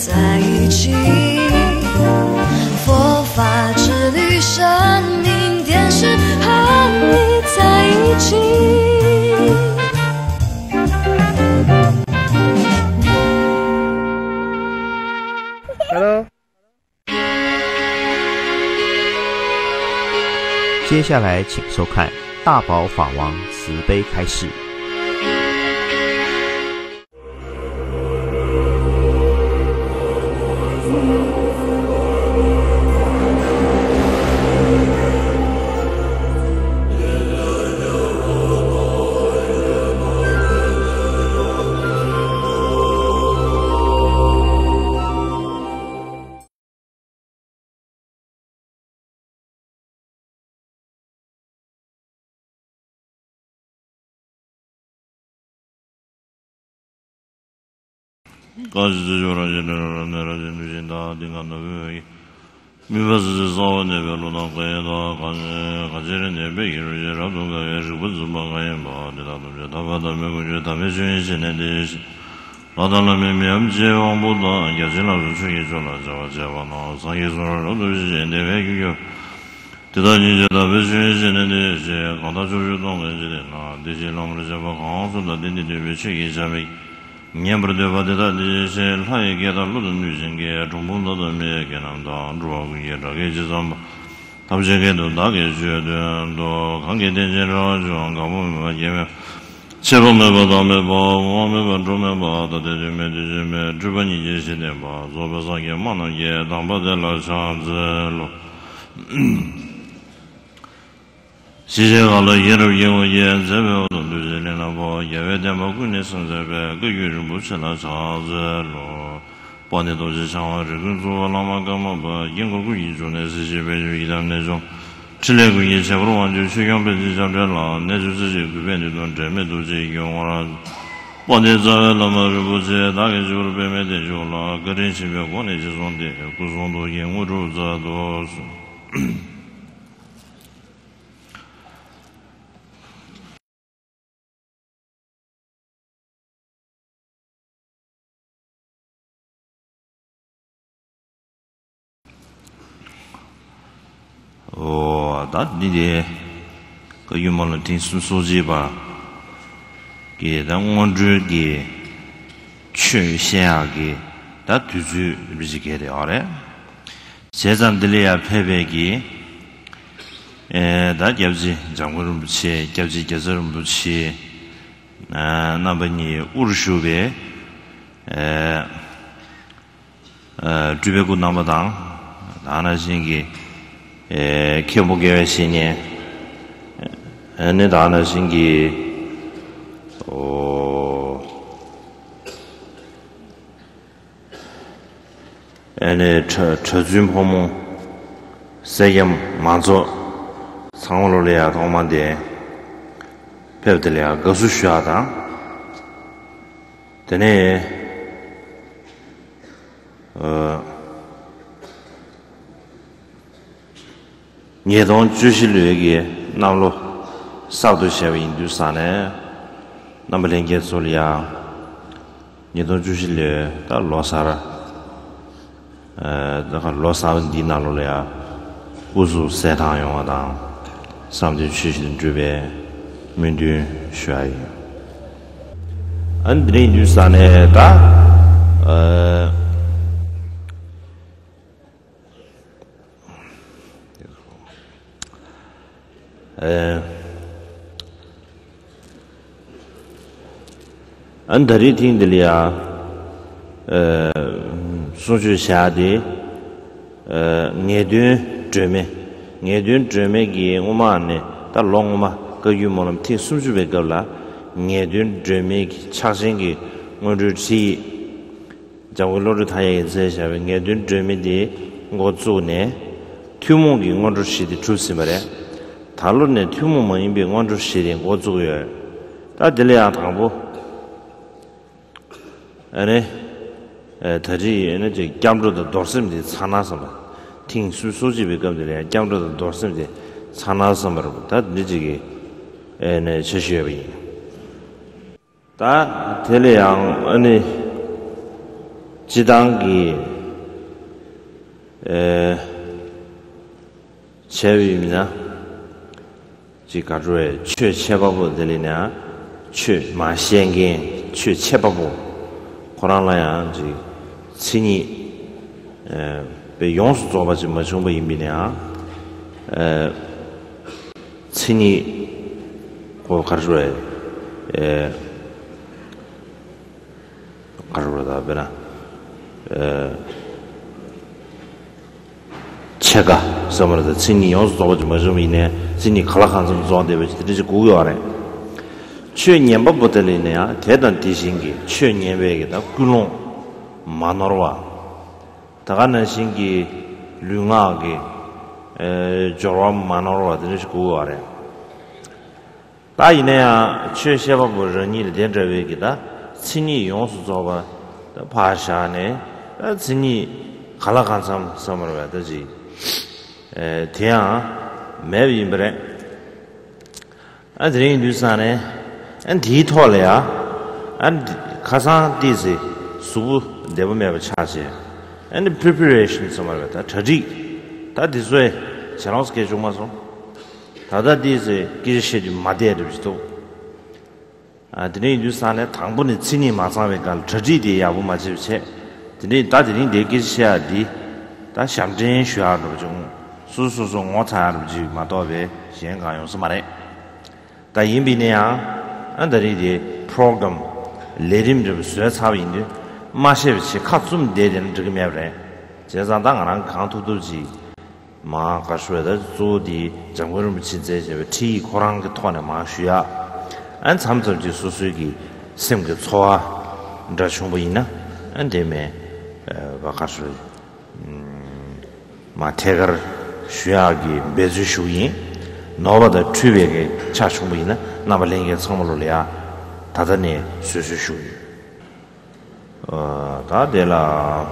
在一起。佛法之旅，神明电视和你在一起。 接下来，请收看《大宝法王慈悲开示》。교복에 신이 내다 하신 게에 저준 호모 세계 만조 상월로야 동만대 배우들이야 거수시하다 되네 예동 주실력이 남로 사우도시아 인도산에 남부랭게 소리야 예동 주실력 다 로사라 다가 로사운 디나로야 우수 세상용하다 삼대 주신 주배 민주 슈아이 안드레 인도산에 다 अंधरी थी दिलिया सोचो शादी नियंत्रण ड्रेमे की उमाने ता लॉन्ग उमा कई मोलम थी सोचो बेकला नियंत्रण ड्रेमे की चार्जिंगी उन्हें ची जब लोग थाये इसे शायद नियंत्रण ड्रेमे दी गोचोने त्यूमोगी उन्हें ची दी चूसी मरे 다른에 튜모만 임비 원조 시행 고조에 다 들려야 당보 아니 다지 에너지 감로도 도스미디 산나서마 팅수 소집이 감들이야 감로도 도스미디 산나서마로 다 니지기 에네 제시업이 다 들려야 아니 지단기 제위입니다. 지가주에 최체바부 들리냐 최마시행기 최체바부 고란라야 지 신이 용수 좁아지 뭐 전부 임비냐 신이 고 가주에 가주로다 베나 체가 서머라서 진이 연수 도와주 뭐좀이네 진이 갈라간 좀 좋아되고 이제 구요하네 최년부터 내야 대단 디신기 최년에게다 군롱 마노르와 다가는 신기 룽아게 조람 마노르와 이제 구요하네 다이네야 최셔버는 일 된저에게다 진이 연수 도와 바샤네 진이 갈라간 좀 서머라 되지 대양 매비브레 아들이 뉴스안에 디토레야 안 가산디지 수부 대범에 차지 and preparation somewhat 저지 다디스에 자노스케 좀마서 다다디지 기시지 마데르스도 아들이 뉴스안에 당분이 진이 마사베간 저지디 야부 마치체 근데 다들이 내기시야디 다 샴진 쉬아로 좀 수수수 못하는지 마도베 시행가 용서 말해 다 임비네야 안들이 프로그램 레림좀 수사하인데 마셰비치 카좀 되는 지금에 제자당랑 강토도지 마가슈에다 조디 정거름 진제제 티 고랑 그 토나 마슈야 안 참점지 수수기 셈게 초아 나 충분히나 안 되면 바카스 마테거 쉬아기 베즈슈이 노바다 트위베게 차슈무이나 나발랭게 섬물로야 다다네 수수슈이 다델라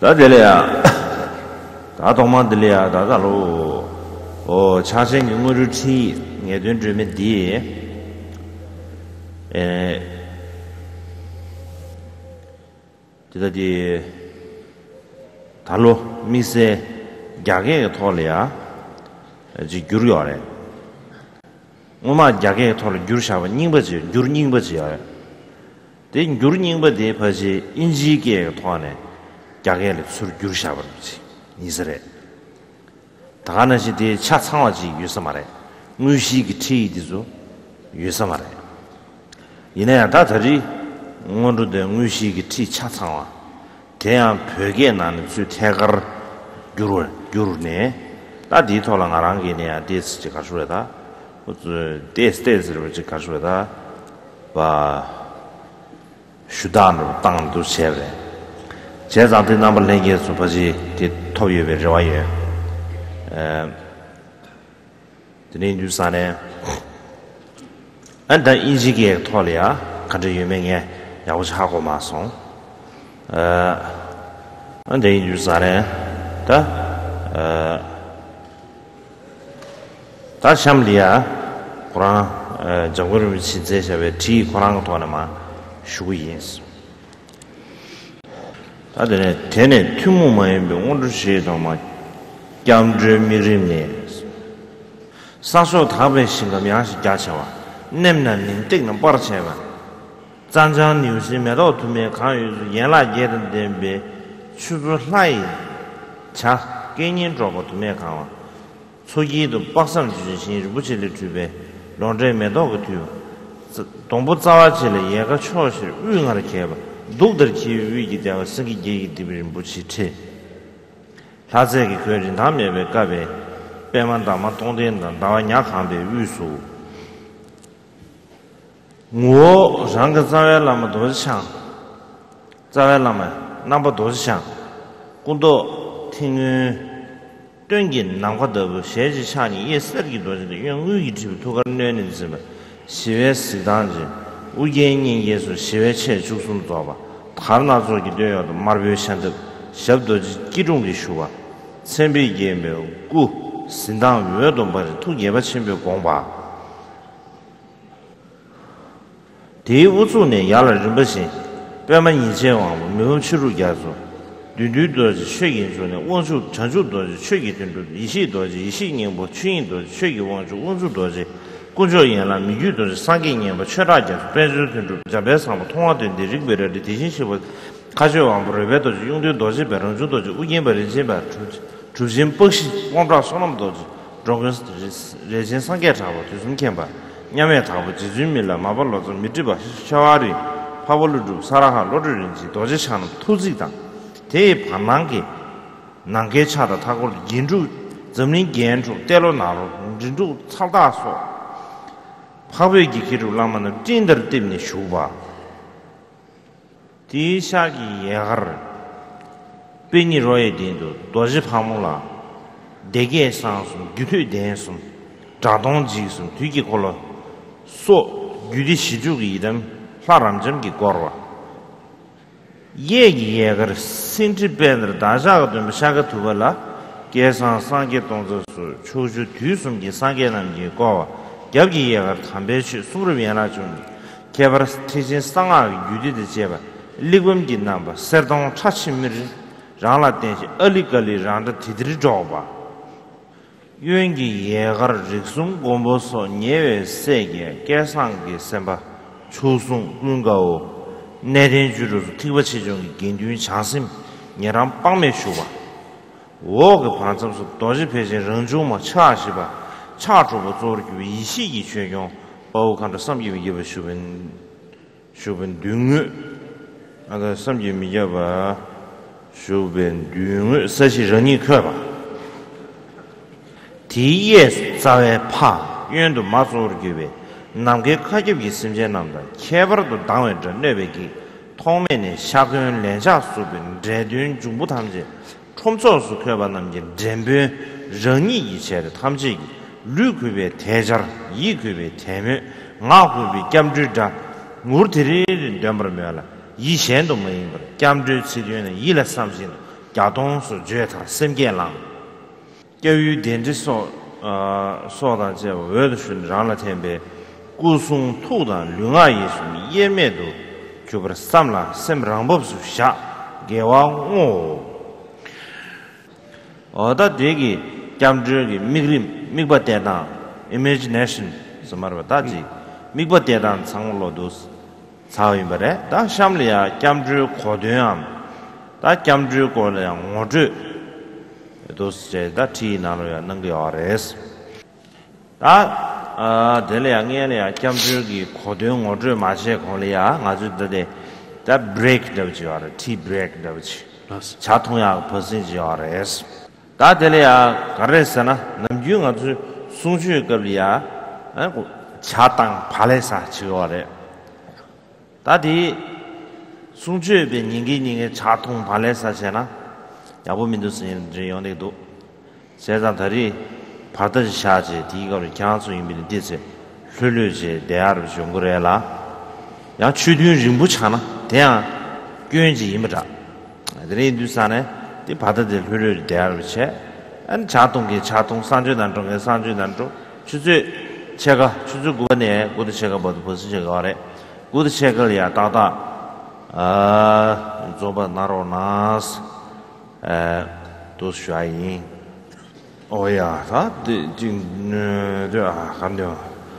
다델야 다도마들야 다달로 차생 응어를 치 예된 줄면 뒤에 지다지 달로 미세 야게 토레야 지 규르요레 오마 야게 토르 규르샤바 닝버지 규르닝버지야 데 규르닝버데 파지 인지게 토네 야게르 술 규르샤버지 니스레 다가나시데 차상화지 유서마레 무시기 티디조 유서마레 이내야 다들이 응원로대 응시기 티 차상화 대한 벽에 나는 수 태가를 유르네 다디 돌아가랑게네야 데스지 가수에다 그 데스를 가수에다 바 슈단으로 땅도 세레 제자들 남을 내게 수퍼지 데 토유베 저와예 드네 뉴스안에 안다 인지게 토리아 가져 유명해 야우차고 마송 안다 인주산에 다 샴리아 고라 정거름 진제샵에 지 고랑 토나마 슈이스 다들네 테네 튜무마에 명원르시 도마 얌제 미림네 사소 다베 신가미아시 자차와 냄나님 땡는 빠르체만 잔잔 뉴스에도 두면 강유주 연락 예든 덴베 추주 하이 자 개인 로봇 두면 강화 초기도 박상 주신이 무치를 주베 런제메도 그 동부 자와치를 예가 초실 응하게 개바 독들 지위기 되어 쓰기 얘기 되면 무치체 자세히 그린 다음에 백갑에 빼만 담아 동된다 나와냐 강배 유수 뭐 장가 자외라마 도시상 자외라마 남부 도시상 군도 팅은 땡긴 남과도 세지산이 예스르기 도시는 영의이 집 도가내는 집에 시외시단지 우견인 예수 시외체 죽순도 봐 다나족이 되어도 말비션도 섭도지 기종이 슈와 선비게 매우 신당 외도 뭐 투게 받침비 공부 대우조네 야라르버시 뼈만 인생왕 묘치루 야조 뉴뉴도지 쉐기조네 원주 자주도지 쉐기든도 이시도지 이시님보 추인도지 쉐기 원주 원주도지 꾸조연라 미유도지 상기님보 최라자 배주든도 자배상 통화된 리그베르 디신시보 가져왕 브레베도지 용도도지 베런주도지 우예베르지바 주진 뻑시 왕라 소놈도지 정근스 레진 상계자보 주승캠바 냠에 타고 지준밀라 마발로즈 미트바 샤와리 파볼루 사라하 로르린지 도지찬 투지다 대 반만기 난개차다 타고 인주 점린 견주 때로 나로 인주 살다소 파베기 기루라마는 찐들 때문에 쇼바 디샤기 예거 베니로에 딘도 도지 파물라 대게 상수 규퇴 대수 자동지수 뒤기 걸어 소 유리시죽이 이름 사람전기 걸어 얘기해가 신지밴드 다자거든 샤가 두발라 계산 상계 동저수 초주 뒤숨기 상계남기 걸어 여기해가 담배시 수를 위하나 좀 개발 스티진 상하 유리들 제발 리금기 남바 서동 차심미를 장라된시 얼리걸리 장다 디들이 줘봐 유행기 예가를 직송 공부서 예외 세계 계산기 셈바 초송 문가오 내린주로 티버치종이 긴주인 장심 예랑 빵매쇼바 워그 반점수 도지폐지 런주마 차시바 차주부 조르규 이시기 최경 바우칸도 삼기위 예바 쇼벤 둥으 아가 삼기위 예바 쇼벤 둥으 사시 런이 커바 디에스 자외파 윤도 마소르기베 남게 카집이 심제남다 케버도 당외자 내베기 통매네 샤근 렌자 수빈 제든 중부 탐지 촘소수 케바 남게 젠베 런이 이체의 탐지 류급의 대절 이급의 대매 나급의 겸주자 무르들이 담으며라 이젠도 뭐인거 겸주 시련의 일라 삼신 야동수 제타 심견랑 교육 된지서 소단제 외도순 장라템베 구송 토단 릉아이순 예매도 주버 삼라 샘랑법수샤 개왕오 어다 되기 잠주기 미그림 미바테나 이미지네이션 스마르바다지 미바테단 상로도스 사위버에 다 샴리아 잠주 고대암 다 잠주 고량 오주 도스제다 티나로야 능게 아레스 아 델양이야야 캠주기 고등 오드 마셰 걸이야 아주들데 다 브레이크 되지 와라 티 브레이크 되지 자통야 버슨지 아레스 다 델야 가레스나 남중 아주 순수 걸이야 아고 자당 발레사 지와래 다디 순주의 인기닝의 자통 발레사잖아 야보민도스는 저희한테도 세상들이 받은 샤지 디거를 경수인민의 뜻에 흘려지 대하를 정거래라 야 주류 진부차나 대한 교인지 임자 애들이 두산에 이 받아들 흘려 대하를 채안 자동기 자동 산주단 중에 산주단 중 주제 제가 주주구원에 모두 제가 모두 벌써 제가 아래 모두 제가야 다다 아 좁아 나로나스 도수아이 오야 다진네다 감려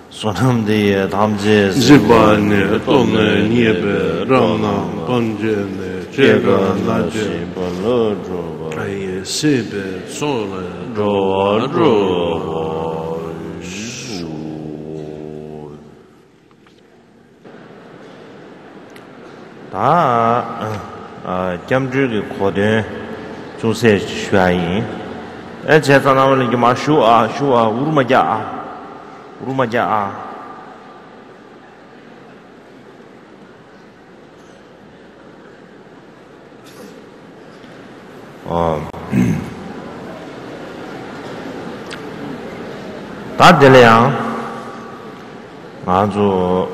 소남대 담제 집안에 동네 니베 라나 번제네 제가 나제 벌어줘 아예 세베 소래 로로 다 점주기 고대 조세 슈아이 제가 나오는 게 마슈아 슈아 우르마자 다들이야 아주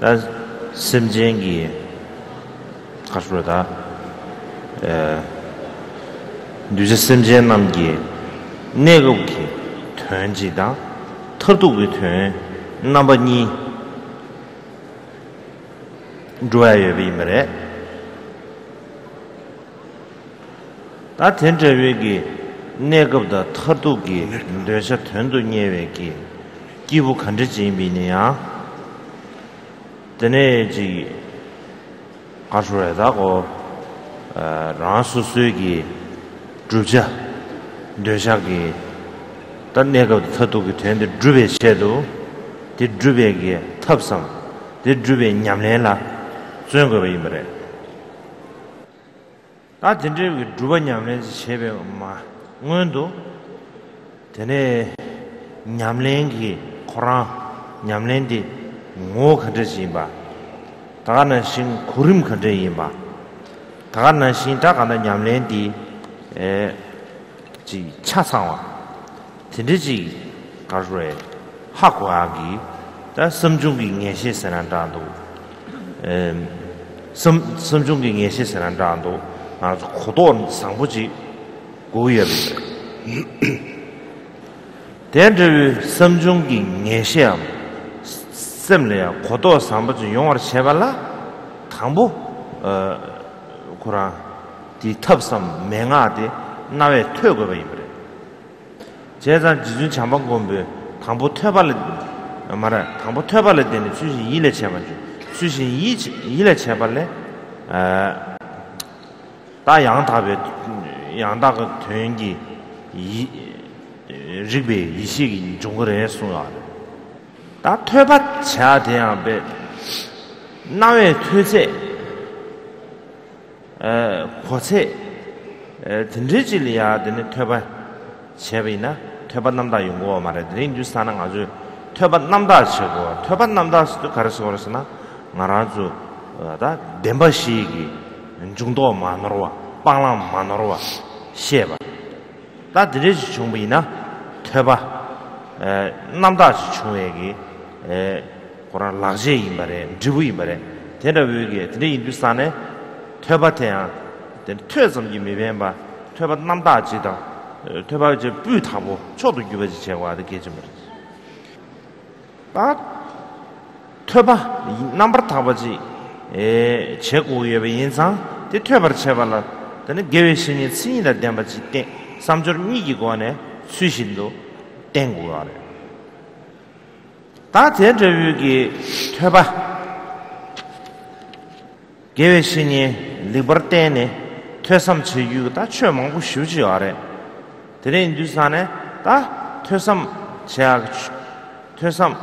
다 심쟁이 가수로다 뉴스 심지에 남기 내국기 턴지다 터 خردوبتن نبني جوايا بيمرة تاتن جويكي نيكبدا خردوكي ندرسة تندو نيوكي كيبو كنجي بينيا تنيجي قشرة داغو رانسوسوكي جوجا ندرسة 딴 내가 터득이 되는데 주베 섀도 디 주베게 탑상 디 주베 냠래라 저거 왜 이래 나 진짜 주베 냠래 섀베 엄마 응원도 되네 냠랭기 코랑 냠랭디 뭐 가듯이 봐 다가는 신 고름 가듯이 봐 다가는 신다가는 냠랭디 에지 차상화 진리지 가르에 학과학이 다 섬중기 예시선한다도 섬중기 예시선한다도 아주 고도는 상부지 고유합니다. 대한민국 섬중기 예시함 셈래야 고도 상부지 용어를 제발라 당부 고라 디탑섬 맹아대 나의 퇴거입니다. 제가 지준 장방공부 당보 퇴발을 말아 당보 퇴발을 되는 수신 일에 제발 수신 일에 제발래 다 양답에 양다가 된기 이 집에 이식이 종거래 수가 다 퇴발 제야 대한배 나의 퇴제 고체 든지질이야 되는 퇴발 제비나 퇴밭남다 용어 말해드린 인주사는 아주 퇴밭남다 치고 퇴밭남다도 가르쳐버렸으나 나라주 다 멤버십이 중도 만으로와 빵랑 만으로와 시에바 다 드레지 중부이나 퇴밭 남다 중에기 고란 락제 인발에 지부 인발에 대나위에 드레 인주사네 퇴밭에야 퇴섬이 미변바 퇴밭남다 지다 퇴발 이제 뿌타고 저도 유배지 제거하는 계집을 아 퇴바 남버 타버지 에 제고의 인상 때 퇴발 제발라 되는 계획신이 신이다 담바지 때 3절 미기고 안에 수신도 땡고 아래 다 대저위기 퇴바 계획신이 리버테네 퇴섬치 유다 최망고 쉬지 아래 드레 인두산에 다 퇴섬 제약 퇴섬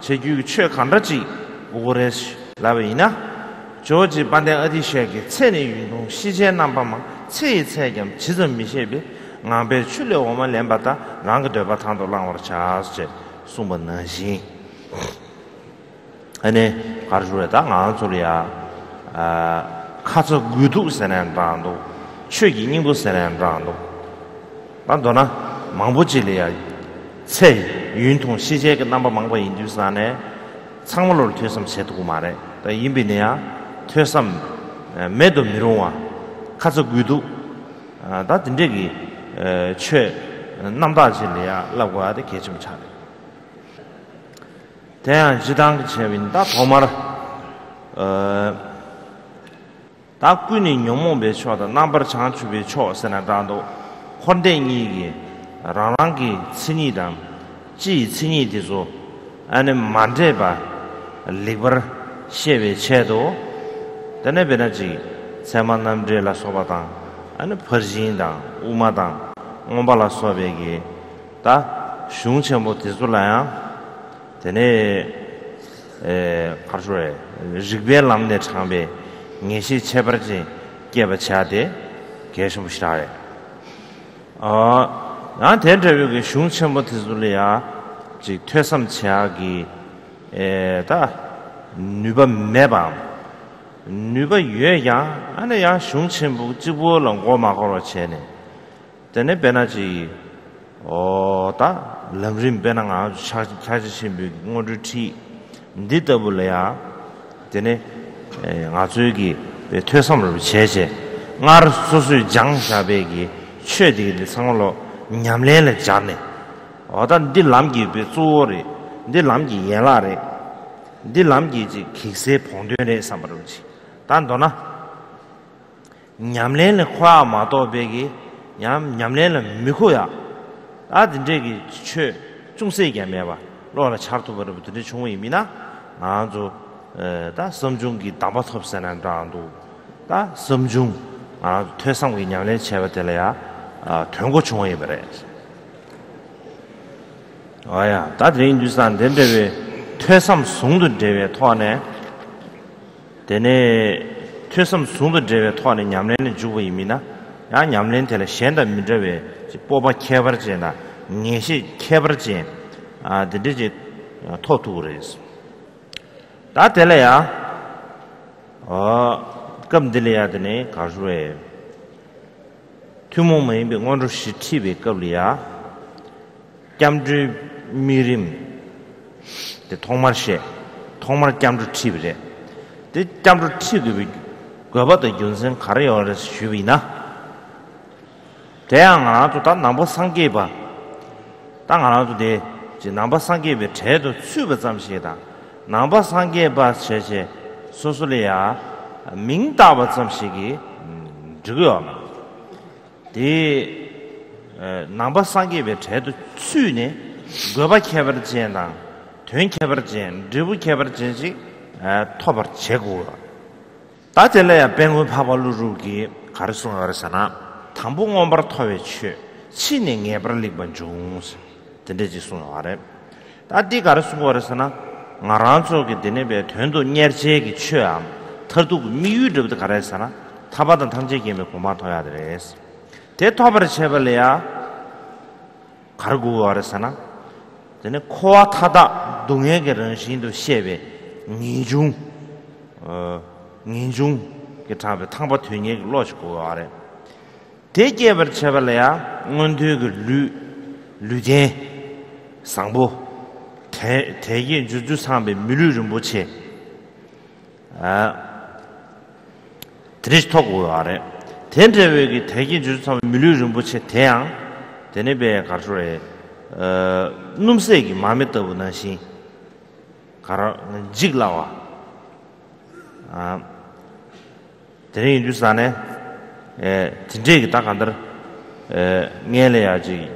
제규 최간다지 오레스 라베이나 조지 반대 어디시에게 체내 운동 시제 남방만 체이체겸 지점 미셰비 나베 출려 오만 렘바다 랑거더바 탄도랑어 차스 숨은나시 아니 가르주에다 나솔이야 아 가족 구두선한 방도 최기인고 선한 방도 반도나 망보질이야. 세 윤통 시제가 남바 망보 인주산에 창물로 퇴섬 세두고 말해. 또 인비네야 퇴섬 매도 미로와 가족 유두 다 등적이 최 남다질이야. 라고 하되 개좀 차려. 대한 지당 재빈다 도마라 다군이 용모 매초하다 남바를 장추비 초선한다도 혼대인이 랑랑기 친이랑 지 친이 되죠. 아니 만제바 리버 쉐베 쉐도 다네베나지 세만남제라 소바당 아니 퍼진당 우마당 옴발라 소베기 다 슝체 못해줄라야 되네 가르쳐에 직벨람네 창베 녜시 체버지 깨버차데 계속시라해 난 대저위기 슝첨부터 줄이야 즉 퇴섬 제약이 에다 누번 매밤 누번 유야 안에야 슝첨부 지부랑 고마고로 체네 때네 배나지 어다 람림 배낭아 차지신 비고르티 니더블야 때네 아주기 퇴섬을 제제 나르 소수 장사백이 최대의 상으로 냠레를 자네. 어떤 네 남기에 쪼어리 근데 남기 예라래. 근데 남기지 기세 본대에 삼바로지. 단도나 냠레는 화 마도백이 냠 냠레는 미호야. 아든데기 최 중세기에 매봐. 로라 차르도 버르부터 중의미나 아주 다 섬중기 담바톱선한 단도 다 섬중 아 퇴상의 냠레 제바텔야 아 경고 중의에 버려. 아야, 다들 인도산 대회 퇴섬 송도 대회 토안에 되네 퇴섬 송도 대회 토안에 냠레는 주고 이미나 야 냠레한테는 셴다 민저베 뽑아 캐버지나 니시 캐버지 아 되지 토투그레스 다텔야 어 금들이야 되네 가주에 투몽메 병원으로 시티베 겁리야 깜주 미림, 데 통말시, 통말 짬주 팁이래. 데 짬주 팁이 그보다 윤생 가려워서 쉬비나. 대양 하나도 다 남부 상계봐. 땅 하나도 돼. 제 남부 상계에 제도 수배 잠시다. 남부 상계봐 제제 소설이야 민다바 잠시기 저거. 데 남부 상계에 제도 수네. Goba Cabergena, Twin Cabergen, Dubu Cabergenzi, Tober Chegura. Tatalea Bengu Pavalurugi, Carson Arsana, Tambu Ombertovich, Sinning Eberly Banjons, the Digisun Arab. That the Carson Arsana, Naranzo Gedinebe, Tendo Nerjegi Chuam, Turdu Mute of the Carasana, Tabadan Tanjigame Kumato address. The Tober Chevalea, Cargo Arsana. 근데 코와 타다 동해계는 신도 시에 니중 니중 그 다음에 탕바 되니 로지고 아래 대개벌 제발야 문득 루 루제 상보 대 대개 주주 상배 밀류 좀 보체 아 드리스토고 아래 텐데베기 대개 주주 상배 밀류 좀 보체 대양 데네베 가르에 놈새기 마음에 떠보나시 가라 직라와 아 드린 주산에 진짜기 딱 안들 낼려야지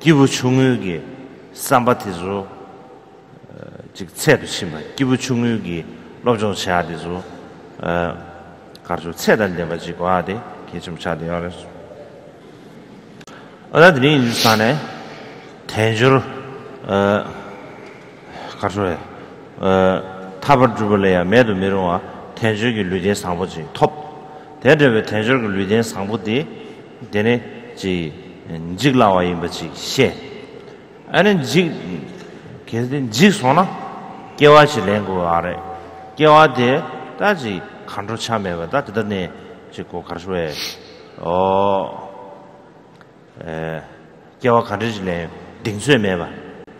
기부 중요기 삼바티조 즉 채도 심한 기부 중요기 롭종 채아디조 가르쳐 채달려 가지고 아디 개좀 차디 알았어 어다들이 인도산에 대주로 가서 탑을 주벌해야 매도 매로와 대주기 루제 상보지 톱 대접에 대주기 루제 상보디 되네 지 직라와 임버지 셰 아니 직 계속 직소나 깨와지 랭고 아래 깨와대 따지 간로 참여가다 되더니 짓고 가서에 겨와 가르질래 딩수에 매봐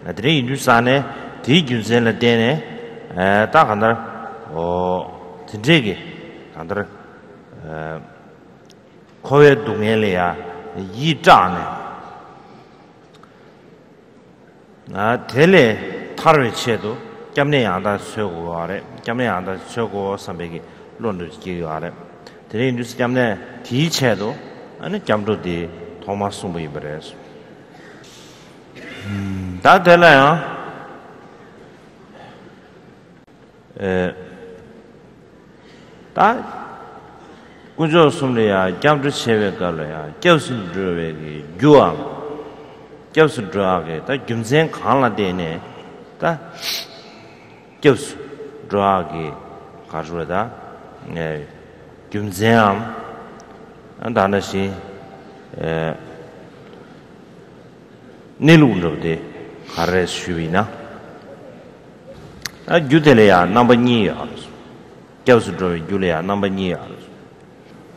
나들이 인류산에 대균세를 때네 딱 한달 진짜게 한달 거의 동해래야 이 짠에 나 대래 타로에 취해도 겸내 안다 쇠고 아래 겸내 안다 쇠고 선배기 론도 지기고 아래 대래 인류스 겸내 뒤체도 아니 겸도 뒤 토마스 무이브레스 다 될라야 다 꾸조 숨려야 잠도 세외가려야 껴슨 드르베기 주아 껴슨 드라게 다 김생 칸라데네 다 껴슨 드라게 가르다 네 김생암 안다나시 내일운데 가래 수비나 아 유텔이야 남반이야 겨스로 유레야 남반이야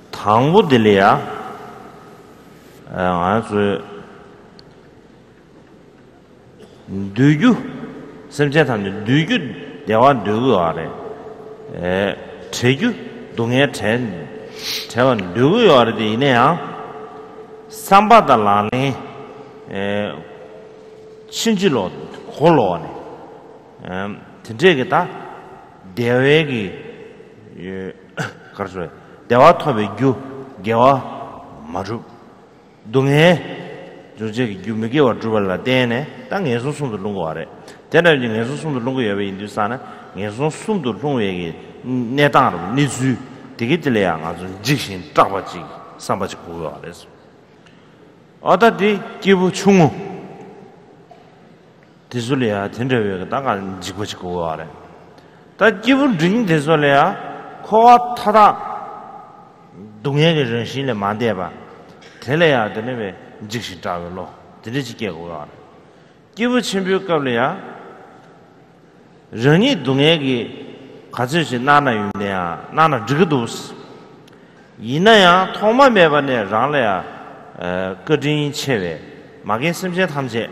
당부들이야 아주 누구 섬제탄 누구 대화 누구 아래 제주 동해 전 대원 누구 아래 이내야 삼바달라니 신질로 홀로하네. 진짜겠다. 대외기 그렇죠. 대화토베 규 개와 마주 동해 조직이 규맥이 어주발라 되네. 땅 예수 숨도 놓고 아래. 대날 예수 숨도 놓고 예배 인도사나 예수 숨도 놓고 얘기 내 땅으로 니즈 되게 들려야 아주 직신 딱 맞지. 삼바지 고요 알았어. 어다디 기부 충무 디솔이야 전제외가 땅을 지고 지고 아래. 다 기분 드린 디솔이야 코와 타다 동해의 정신을 만대 봐. 될래야 되네 왜 직신 잡을로 들리지게 고요 아래. 기부 침벽값이야 전이 동해의 가지시 나나 유네야 나나 지고도 이나야 토마 매번에 랑래야 거진 체외 마게 심제 탐제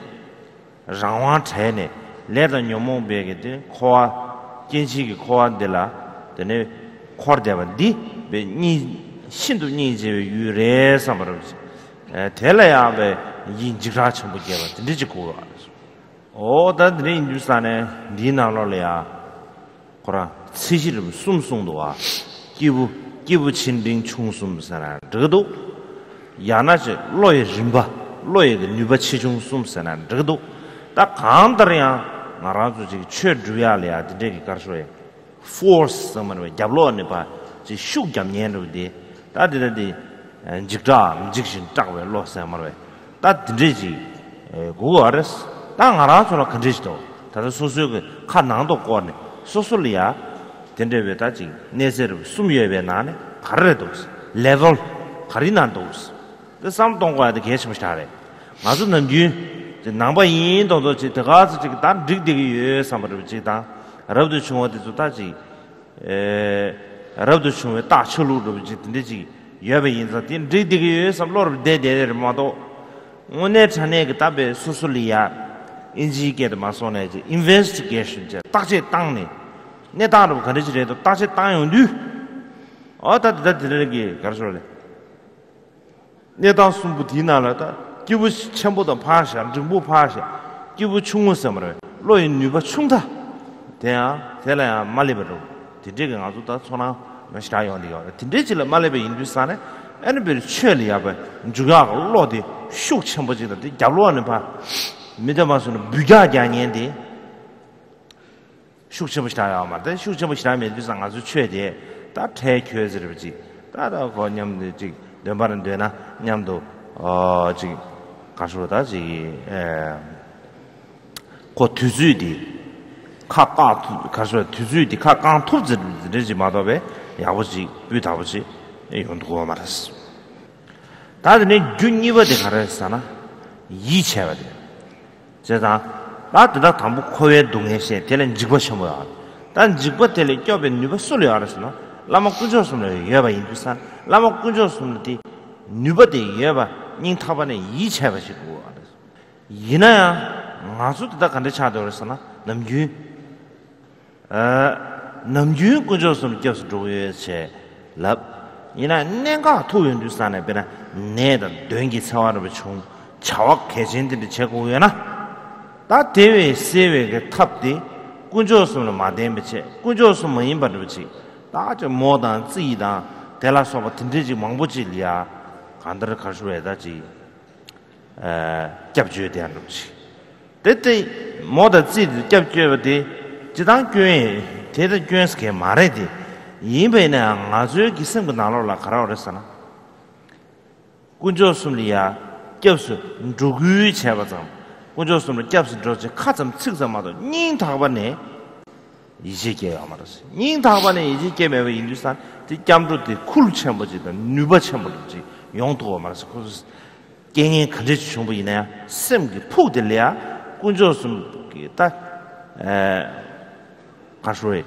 장화 차네 레더 녀몽베게 코아 진식이 코안데라 되네 코르데반디 베니 신도 니제 유레 삼바르스 텔라야 베 인지라 첨부게 봐 니지고 오다드니 인주산에 니나로레야 고라 시시름 숨숨도와 기부 기부 친빙 충숨사나 저도 야나지 로에 림바 로에 뉴바치 충숨사나 저도 딱 감더야 나라주지 최주야리야 되게 가르쳐요 force someone 잡로네 봐지 슈감년로디 다들디 직다 직신 딱외 로스마르 다 드리지 그거 알았어 땅 알아서라 컨디션도 다들 소수의 칸낭도 꺼네 소수리야 덴데베 다지 네세르 숨여베 나네 가르도스 레벨 가리난도스 그 삼동과의 계심을 잘해 맞는 유 남바인 도도지 더가지 단 득득이 삼르지다 아랍도 중어도 다지 에 아랍도 중에 다철로도 지든지 예베 인자딘 득득이 삼로르 데데르 마도 오늘 전에 그 답에 수술이야 인지게도 마소네지 인베스티게이션 딱제 땅네 내 다음으로 가르치려도 다시 땅이 류 어따다 들으게 가르쳐래 내 다음 숨부 디나라다 기부 첨보도 파샤 정부 파샤 기부 충무섬을 로인 뉴바 충다 대야 대라야 말리버로 디제가 아주 다 소나 마시다요니가 디제질 말리베 인두산에 에너비를 쳬리야바 주가 로디 슉 첨보지는데 잡로하는 바 믿어마서는 부자지 아니인데 숙제부시다야 말다 숙제부시다면 비상 아주 최대 다 대교회들이지 따라 권념들지 내 말은 되나 냠도 지금 가수로다지 곧 뒤주디 카까 가수로 뒤주디 카강 톱즈들이지 마더베 야버지 위다버지 이혼도가 말았어 다들 내 준이버데 가라했잖아 이체버데 제가 나도 담보 코에 동해시에 되는 직보셔 단 직보텔에 껴베 뉴버 소리 알았으나 라마 꾸졌으면 예바 인두산 라마 꾸졌으면 디 뉴버데 예바 닝타바네 이체바시고 알았어 이나야 마수다 간데 차도르서나 남규 남규 꾸졌으면 껴서 조예체 랍 이나 내가 토윤두산에 베나 내다 된기 사와르베 총 자와 개진들이 제고여나 다 대외 세외의 탑디 군조수는 마대미치 군조수는 인바르비치 다저 모단 지이다 대라소바 든든지 망보질이야 간다를 가수해야지 잡주에 대한 놈치 때때 모다 지이 잡주에디 지당교회 대대교회스게 말해디 이번에 아주 기승부 나로라 가라오랬잖아 군조수는야 겹수 누구의 제바장 군조수는 겹스 들어서 가슴 측사마도 닝 다가봤네 이제게야 말았어 닝 다가봤네 이제게 매우 인류산 짬도대 쿨체 뭐지다 누바체 뭐지 용도가 말았어 그래서 갱이 근제치 전부 이내야 쌤기 포들래야 군조수는 딱에 가수의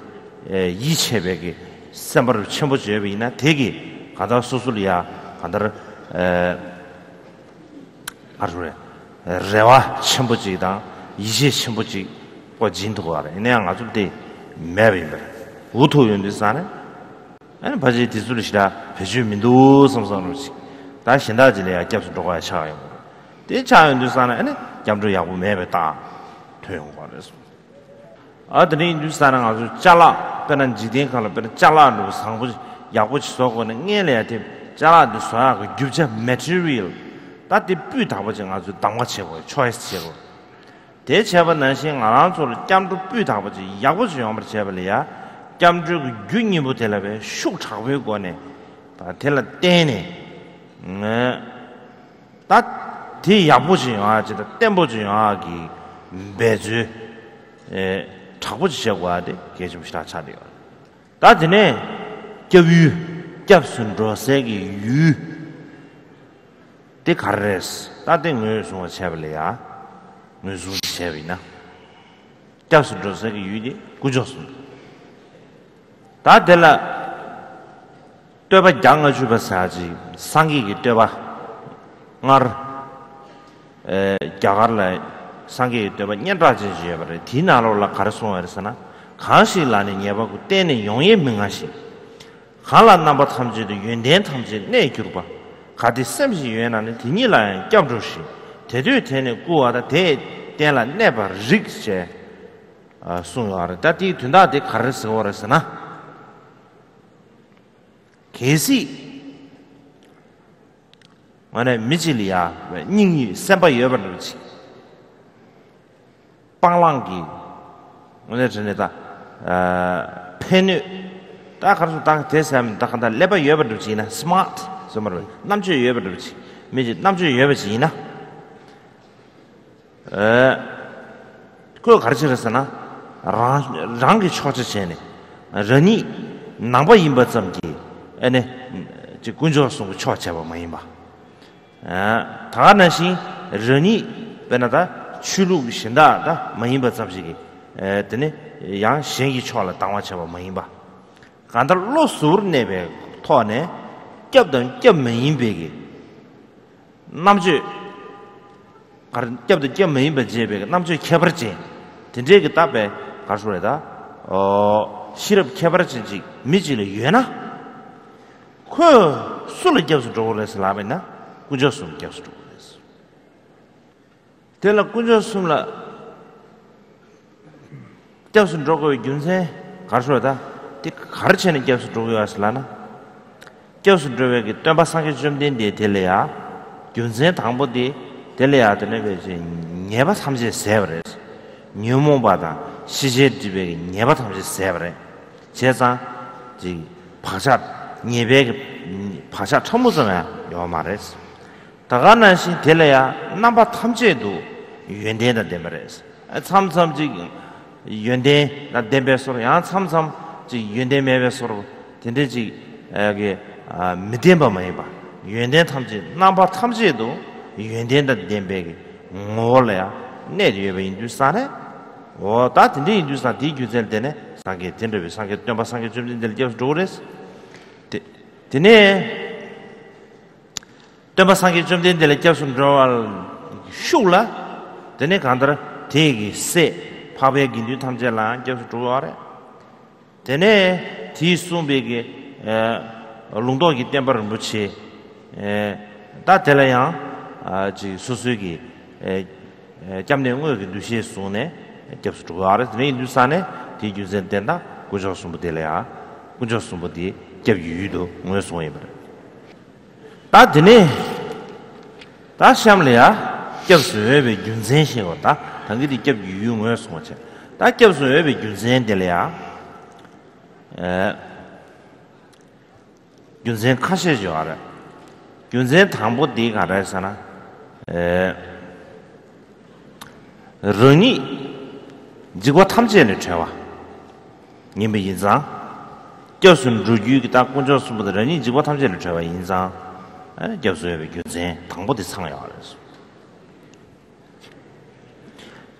이체백이 쌤바를 첨부지에 이나 대기 가다 수술이야 가다를 가수래 레와 첨부지다 이제 첨부지 진도가 알아 내가 아주 때 매비버 우토윤디산에 아니 바지 디술시라 배주민도 섬섬으로지 다 신다지래야 잡수도가 차요 대차윤디산에 아니 잠들 야구 매베다 되용거래서 아들이 뉴스하는 아주 잘라 빼는 지대가를 빼는 잘라로 상부 야구 치소고는 예래야 돼 잘라도 소하고 규제 매트리얼 다들 뿌다버진 아주 당과치고 초이스치고 대체반 난신 안한소를 잠도 뿌다버지 야구 주용을 제발이야 잠들 균이부 될라베 슉 차고 거네 다 될라 때네 네다뒤 야부지 아지다 땜보지 아기 매주 에 차고지자고 하대 계좀시다 차려 다드네 겨유 잡순로세기 유 데카레스 다땡을 숨어 챵블이야 무슨 챵이나 잡순로세기 유디 구조스 다들라 떼바 장을 주바사지 상기기 떼바 나에 자갈라 상기 떼바 년다지지에 버리 디나로라 가르송하르서나 가실라니 녀바고 때는 용예 명하시 갈란 넘버 3지도 연대 3지 내 기록바 가디 셈지 유엔하는 디니라 꺄브루시 대들 때는 구하다 대 때라 네버 릭제 아 송하르 다디 둔다데 가르스고르서나 계시 만에 미질이야 닝이 셈바 여버르지 빵랑기 오늘 전에다 페뉴 다 가서 다 대세하면 다 간다 레버 여버르지나 스마트 정말 남주 여버르지 미질 남주 여버지나 그거 가르치려서나 랑기 초지체네 러니 남바 임바점기 ane ji gunjo sung cho cha ba mai ba a ta na shi reni benada chulu shinda da mai ba tsap ji de ne yang shen gi cho la dang wa cha ba mai ba kan da lo sur ne be to ne kyap dan kyap mai be gi nam ji gar kyap de kyap mai be je be nam ji khabar ji de je ge ta be gar su le da sirab khabar ji mi ji le yue na 그 술을 겹수 좋으래서 라베나 꾸졌음 겹수 좋으래서 텔라 꾸졌음라 겹수 좋고 윤세 가르쳐다 티 가르치는 겹수 좋고 하실라나 겹수 좋으게 담바상게 좀 된데 텔레야 윤세 당보디 텔레야 되네 베지 녀바 삼제 세브레스 뉴모바다 시제 집에 녀바 삼제 세브레 제사 지 파샷 예배 파샤 처무잖아 요 말했어. 다가나시 될래야 남바 탐지에도 연대다 되버렸어. 참삼지 연대 나 대배소야 참삼지 연대 매배소로 된대지 여기 미대범에 봐. 연대 탐지 남바 탐지에도 연대다 된배기 몰래야 내 예배 인주산에 오다 된대 인주산 디규절 되네. 상계 된대비 상계 좀 상계 좀 될게 좋으랬어. 드네 담바상기 좀 된데 겹순 드로알 슈라 드네 간다 대기 세 파베 긴주 탐제라 겹수 드로아레 드네 디숨베게 롱도기 템버 무치 에다 텔라야 아지 수수기 잠내응의 두시 손에 겹수 드로아레 드네 인두산에 디주젠 된다 고조스 모델이야 고조스 모델 겹유도 무슨 소리야? 다 드네. 다 샴레야 겹수에 균전시고다. 당기디 겹유 무슨 소리야? 다 겹수에 균전들이야. 균전 카시죠 알아. 균전 담보 네 가라잖아. 르니 지고 탐지에는 채와. 님의 인상 겹순 루규기 딱 꽂혔으므로니 지고 탐지를 쳐와 인상 겹수의 교체 당보대 상하여 알았어.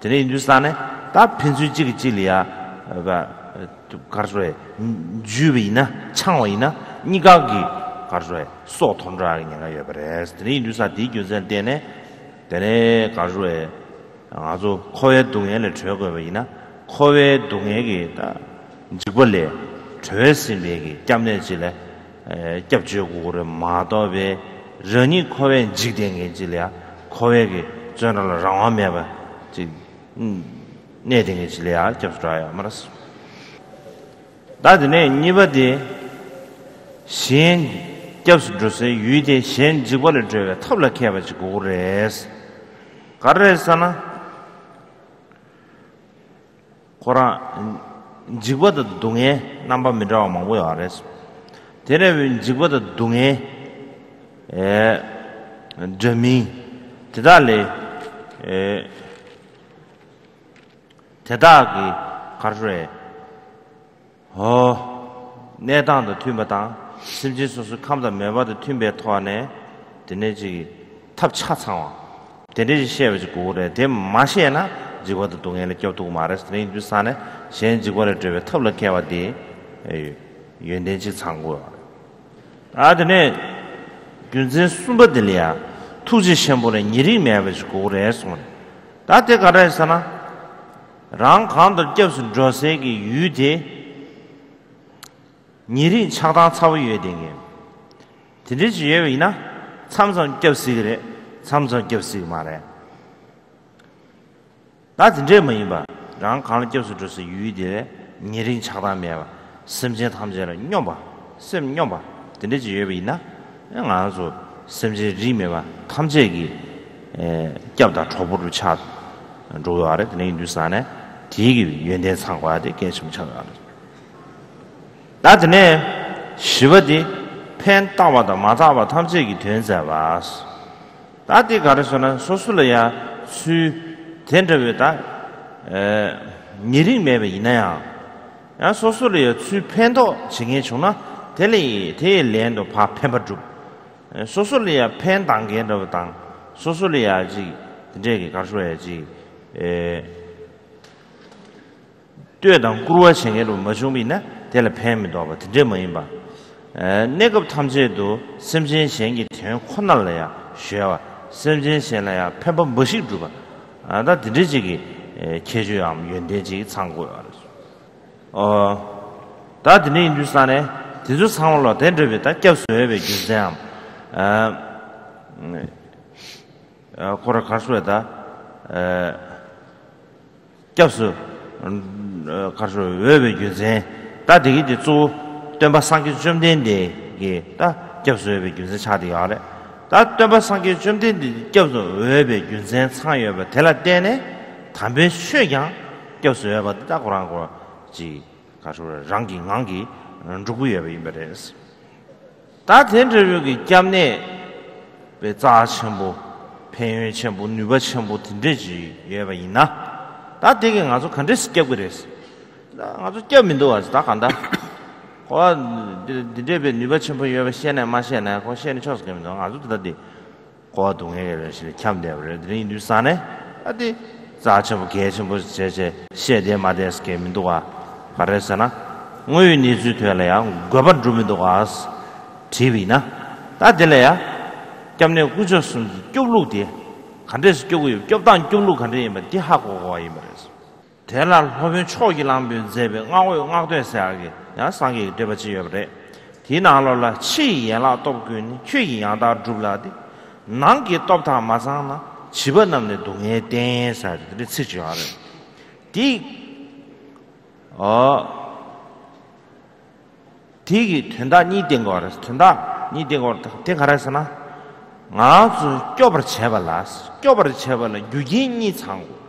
전에 인도스탄에 다 핀수지기 질이야. 봐. 가르소에 주비나 창어이나 니가기 가르소에 소톤라 그냥 여버레스. 전에 인도스탄 디교전 때문에 전에 가르소에 아주 코에 동해를 저거이나 코에 동해기 다 직벌레 저스인 얘기 때문에 질에 접주고를 마더베 전이 코에 직댕이 질이야. 코에게 전화를 장하면 봐. 내댕이 질이야. 접수라야. 말았어. 나드네 니버디 신 접수로서 유대 신 직벌을 저가 탑락해 가지고 그래서 가르에서나 고라 직보다 동해 남반미라고 뭐야 알았어. 대래 직보다 동해 에 점이 대달에 에 대다기 가르에 내단도 튀마다 심지소스 감다 매바도 튀베 토안에 되네지 탑차 상황 되네지 시에지고 그래 대 마시에나 직원들 동해를 껴두고 말했으니 인도산에 신 직원을 들여 털럭해 왔디 연대지 창고 아드네 군제 숨버들이야 투지 셴보네 일이 매워지고 그래서 다때 가라에서나 랑 감들 껴서 저세기 유대 일이 차다 차위에 되게 드리지 예외나 삼성 껴쓰기래 삼성 껴쓰기 말해 나진제뭐이봐랑 간을 접수줘서 유의들의 니린 차단매와 심지 탐지를 녀봐, 심 녀봐. 근데 지혜비 있나? 안아서 심지 리매와 탐지기 겹다 초보를 차 조요하래. 근데 인도산에 디기 연대 상과에 계속 차가라. 나진에 시버디 펜 따와다 마자와 탐지기 된자와 나디 가르서는 소술이야 수 된다보다 미리 매매 이나야. 야 소소리에 펜도 증해주나 대리 대리엔도 파 펜바주. 소소리에 펜 단계로 당 소소리야지 이제 가서야지 뛰어당 꾸루와 생애로 마주미나 대리 펜미도 봐. 이제 뭐인가? 내급 탐지에도 심진 생기 된 콘날래야 쉬어와 심진 생나야 펜바 멋이 주봐. 아다 드리지기 계주암 연대지 창고야. 다드네 인도산에 대주 상월로 된르베다 겹수에베 규제암. 고라 가수에다 겹수 가수 외베 규제 다디기 주 덤바 상기 좀 된데 이게 다 겹수에베 규제 차디야래. 다 덤바상기 좀 된데 겹서 외배 윤생 상여배 대라 때네 담배 쇠양 겹서 외배 따고란 거지 가서 랑기 누구여배 임베레스 다 된저기 짬네 왜 자천부 펜윤천부 누버천부 된대지 예배 있나 다 되게 가서 컨데스 겹 그랬어 나 가서 겹민도 와서 다 간다 와 디데베 니바천부 여베시나 마시나 고시나 쳤으면 아주 다디 고동해를 참대를 드린 뉴스안에 아디 자천부 계천부 제제 시에데 마데스케 민도가 가르잖아 뭐이 니즈트야야 거버 주민도가 TV나 다들야 점내 구조순 껴루디 간데스 껴고 껴단 껴루 간데면 디하고 거의 말했어 대란 허변 초기랑변 제베 아오 아도에서야게 야 상기 되버지 여브레 디나로라 치이라 톱군 취이야다 줄라디 난기 톱타 마상나 집어남네 동해 댄사들이 치지하래 디기 된다 니된 거 알았어 된다 니된 거 대가라서나 아주 껴버 제발라스 껴버 제발라 유인이 창고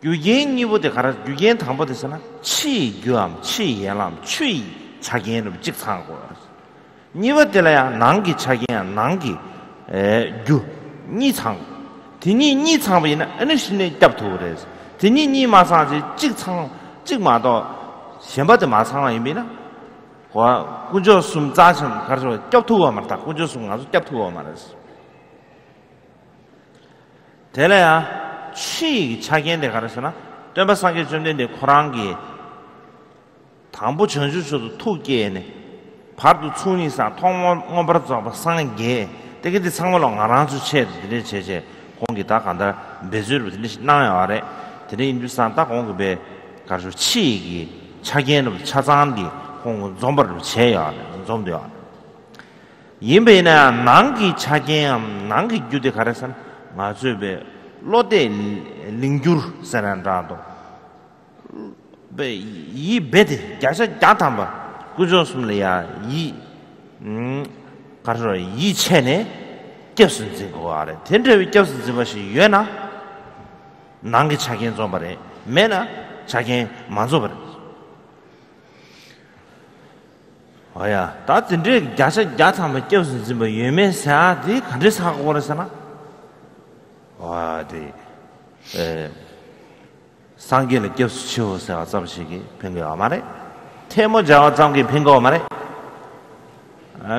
유엔이보다 가라 유엔 당보다서나 치유암 치예람 취 자기는 직상고 니버들야 난기 자기야 난기 에유 니상 드니 니상이나 어느 신에 잡도래 드니 니 마사지 직상 직마도 셴바드 마상이미나 과 군조숨 자심 가서 잡도고 말다 군조숨 가서 잡도고 말았어 되나야 취 자기한테 가르쳐나 뜸바상게 좀된데 코랑기 당부 전주셔도 토기에네 바로 추니상 통원 버릇잡아 상게 되게들 상물랑 알아서 체들이 제제 공기 다 간다 매주로 들리시 나야 아래 되는 인류상 딱 공급에 가서 취기 자기는 차장한디 공은 좀 버릇 제야 좀 돼요 예배나 난기 자기함 난기 유대 가르선 마주베 로데 링규르 산란다도 베 이베데 자서 자탐바 구조스물이야 이음 가르서 이 체네 겹슨지 그거 아래 텐데위 겹슨지 것이 유나 난기 자기는 좀 말해 매나 자기 만족을 아야, 다든지 야사 야타면 껴서지 뭐 예매사디 간지 사고 그러잖아. 와디, 상계를 껴서치워서 잠시기 뱅거가 말해. 태모 자와 잠기 뱅거가 말해.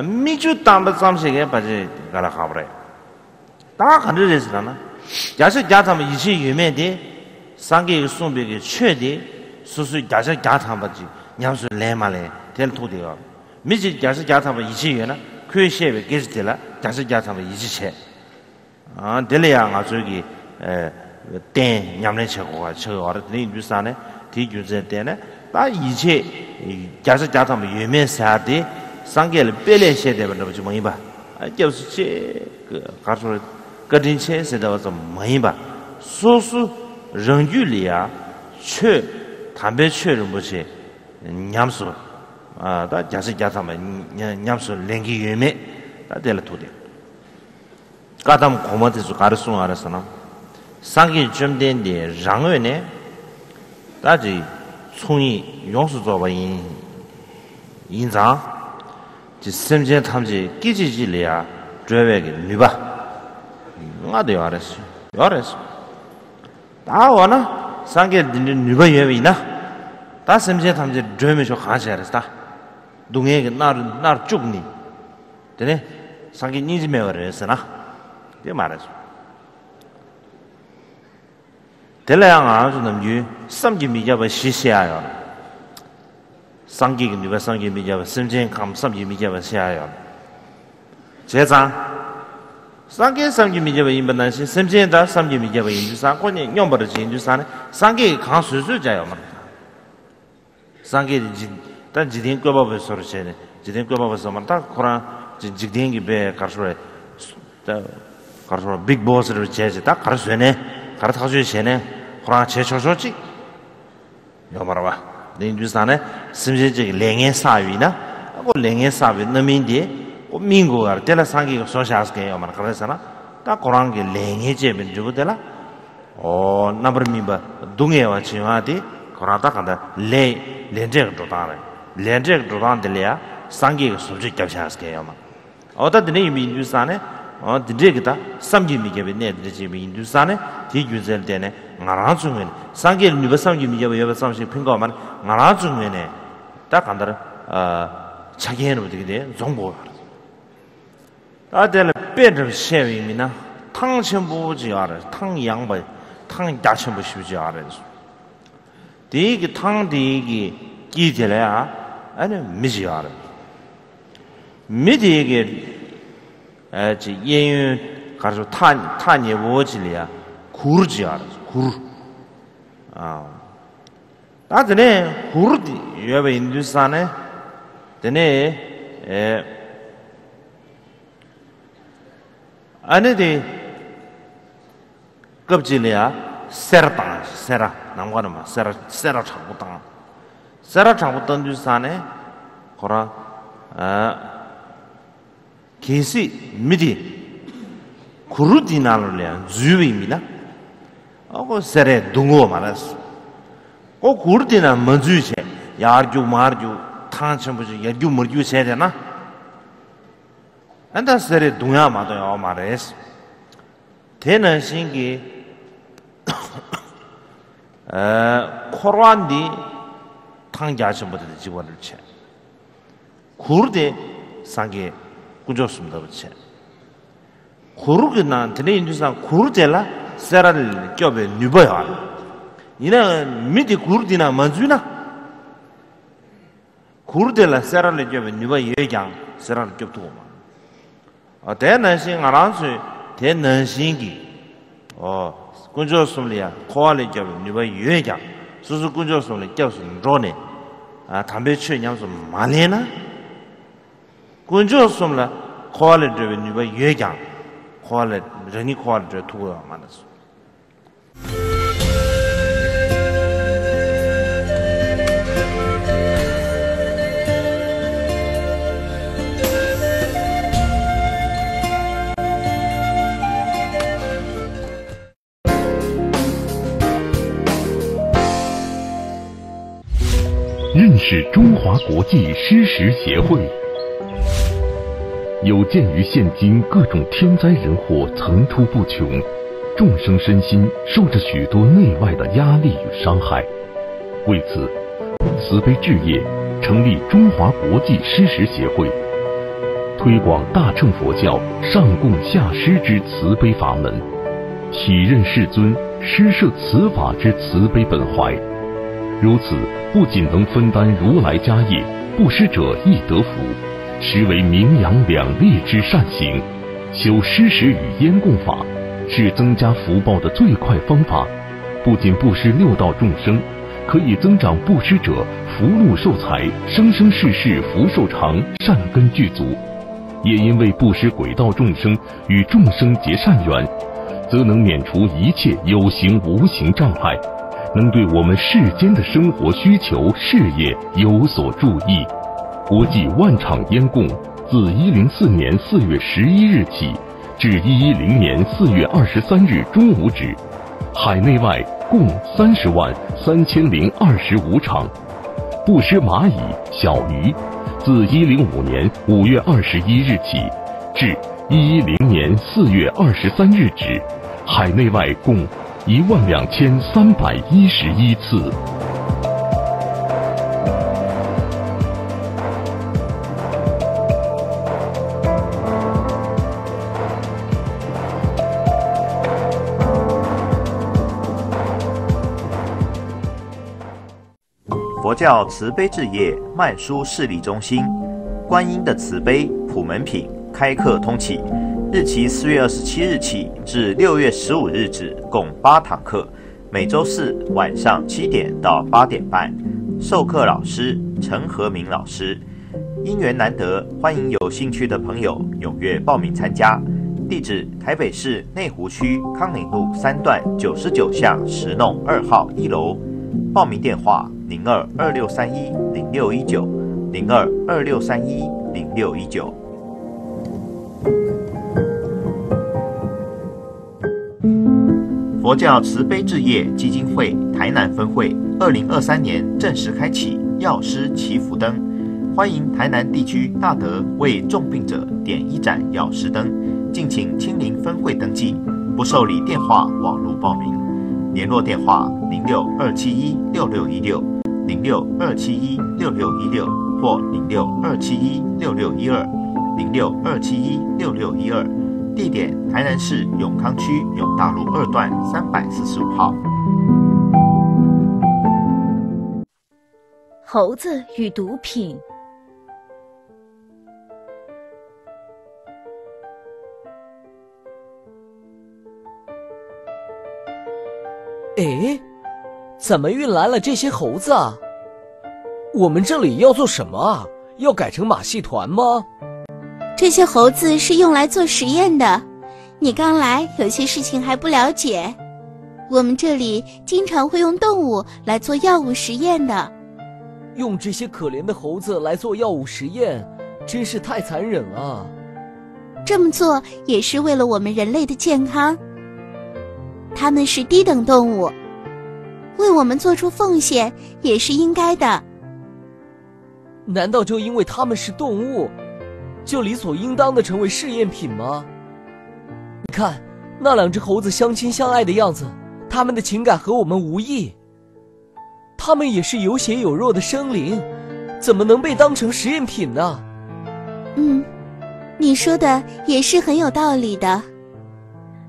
미주 담배 잠시게 빠지 가라 가버래. 다 간지래서잖아. 야사 야타면 이시 예매디 상계 송백이 최디 수수 야사 야타면지 냠수 레말에 될 토대요. 미지 자식 자타면 이지에나 괴시에 계시들라 자식 자타면 이지체 아 델레양 아저기 땡 냠네 쳐고가 저 어른이 뉴스안에 뒤주제 때네 다 이제 자식 자타면 예매사디 상계를 빼내셔야 되는 좀 뭐이 봐 아껴스치 그 가서 거든체 세다가 좀 뭐이 봐 소수 정규리야 최 담배 최를 뭐지 냠수 아, 다 자식 야사만 냠수 랭기 유매 다 될라 토대. 가담 고마데서 가르송 알았으나 상기 좀 된데 장외네 다지 총이 용수 줘봐인 인자 지 셈제 탐지 끼지질이야 죄백이 니바 나도 알았어 알았어 다 와나 상기 니바 유매이나 다 셈제 탐지 죄면서 가지 알았다 동해에 나를 죽니 되네 상기 니즈메어를 했으나 그 말하죠 델라양아 아주 남유 삼기 미자바 시시하여 상기기 미바 상기 미자바 심진감 삼기 미자바 시하여 제장 상기 삼기 미자바 인반난신 심진다 삼기 미자바 인주산 권이 용버지 인주산에 상기 강수수자여 말이다 상기 진 단 지딘 껴봐봐 소리치네 지딘 껴봐봐서 만다 코라 지딘기 배 가르쳐 다 가르쳐 빅 보스를 제지 딱 가르쳐네 가르쳐줘야 되네 코라 제쳐줬지 요 말아봐 내 인주산에 심지어 랭의 사위나 하고 랭의 사위 넘인데 꼭 민고가 때라 상기가 소시하스게 요 말아 그래서나 딱 코랑게 랭의 제면 주고 되라 어 나버미바 동해와 지와디 코라다 간다 레 렌제가 도다네 렌제가 도란들이야 상기가 소식 잡혀왔게요. 어다더니 인도산에 디제기다 삼지미게베 네드지미 인도산에 디규절되네 나라중에 상기를 누가 삼지미게베 여바 삼시 평가만 나라중에네 딱 간다 자기는 어떻게 돼 정보 다들 빼들 쉐위미나 탕천보지 알아 탕양발 탕야천보 쉽지 알아 디기 탕디기 기절이야 아니 미지야 미디에게 아지 예윤 가서 탄 탄이 뭐지야 구르지야 구르 아 나더네 구르디 여배 인도산에 되네 에 아니데 급질이야 세라당 세라 남과는 막 세라 장부당 세라 장부던 주산에 거라 계시 미디 구르디나로야 주위입니다. 하고 세레 동거 말았어. 고 구르디나 먼주체 야르주 마르주 탄천부지 야르주 머주 세잖아. 안다 세레 동야 마도요 말했어. 되는 신기 코로안디 탕자신부터 집어를 채 구르대 상계 꾸졌습니다. 그치 구르게 나한테는 인도상 구르대라 세라를 껴베 뉴버야. 이나 미디 구르디나 만주나 구르델라 세라를 껴베 뉴버 예장 세라를 껴두고 아 대난신 알아서 대난신기 군조숨리야 코알이 껴베 뉴버 예장 수수 군조숨리 껴서는 로네 아 담배 취냐면서 많이나 군조숨라 코알이 껴베 뉴버 예장 코알레 레니 코알레 두고야 많았어.认识中华国际诗词协会。 有鉴于现今各种天灾人祸层出不穷，众生身心受着许多内外的压力与伤害，为此，慈悲置业成立中华国际诗词协会，推广大乘佛教上供下施之慈悲法门，体认世尊施设此法之慈悲本怀。如此，不仅能分担如来家业，布施者亦得福。 实为名扬两利之善行，修施食与烟供法是增加福报的最快方法。不仅布施六道众生，可以增长布施者福禄寿财，生生世世福寿长，善根具足。也因为布施鬼道众生与众生结善缘，则能免除一切有形无形障碍，能对我们世间的生活需求、事业有所注意。 国际万场烟供自104年4月11日起至110年4月23日中午止，海内外共303025场。布施蚂蚁、小鱼，自105年5月21日起至110年4月23日止，海内外共12311次。 佛教慈悲置业曼殊势力中心，观音的慈悲普门品开课通启，日期4月27日起至6月15日止，共8堂课，每周四晚上7点到8点半。授课老师陈和明老师。因缘难得，欢迎有兴趣的朋友踊跃报名参加。地址：台北市内湖区康宁路3段99巷10弄2号1楼。报名电话。 02-2631-0619，02-2631-0619。佛教慈悲置业基金会台南分会2023年正式开启药师祈福灯，欢迎台南地区大德为重病者点一盏药师灯，敬请亲临分会登记，不受理电话、网络报名。联络电话0627166616。 0627166616或0627166612，0627166612，地点台南市永康区永大路2段345号。猴子与毒品。诶。 怎么运来了这些猴子啊？我们这里要做什么啊？要改成马戏团吗？这些猴子是用来做实验的。你刚来，有些事情还不了解。我们这里经常会用动物来做药物实验的。用这些可怜的猴子来做药物实验，真是太残忍了。这么做也是为了我们人类的健康。它们是低等动物。 为我们做出奉献也是应该的。难道就因为他们是动物，就理所应当的成为试验品吗？你看那两只猴子相亲相爱的样子，他们的情感和我们无异。他们也是有血有肉的生灵，怎么能被当成实验品呢？嗯，你说的也是很有道理的。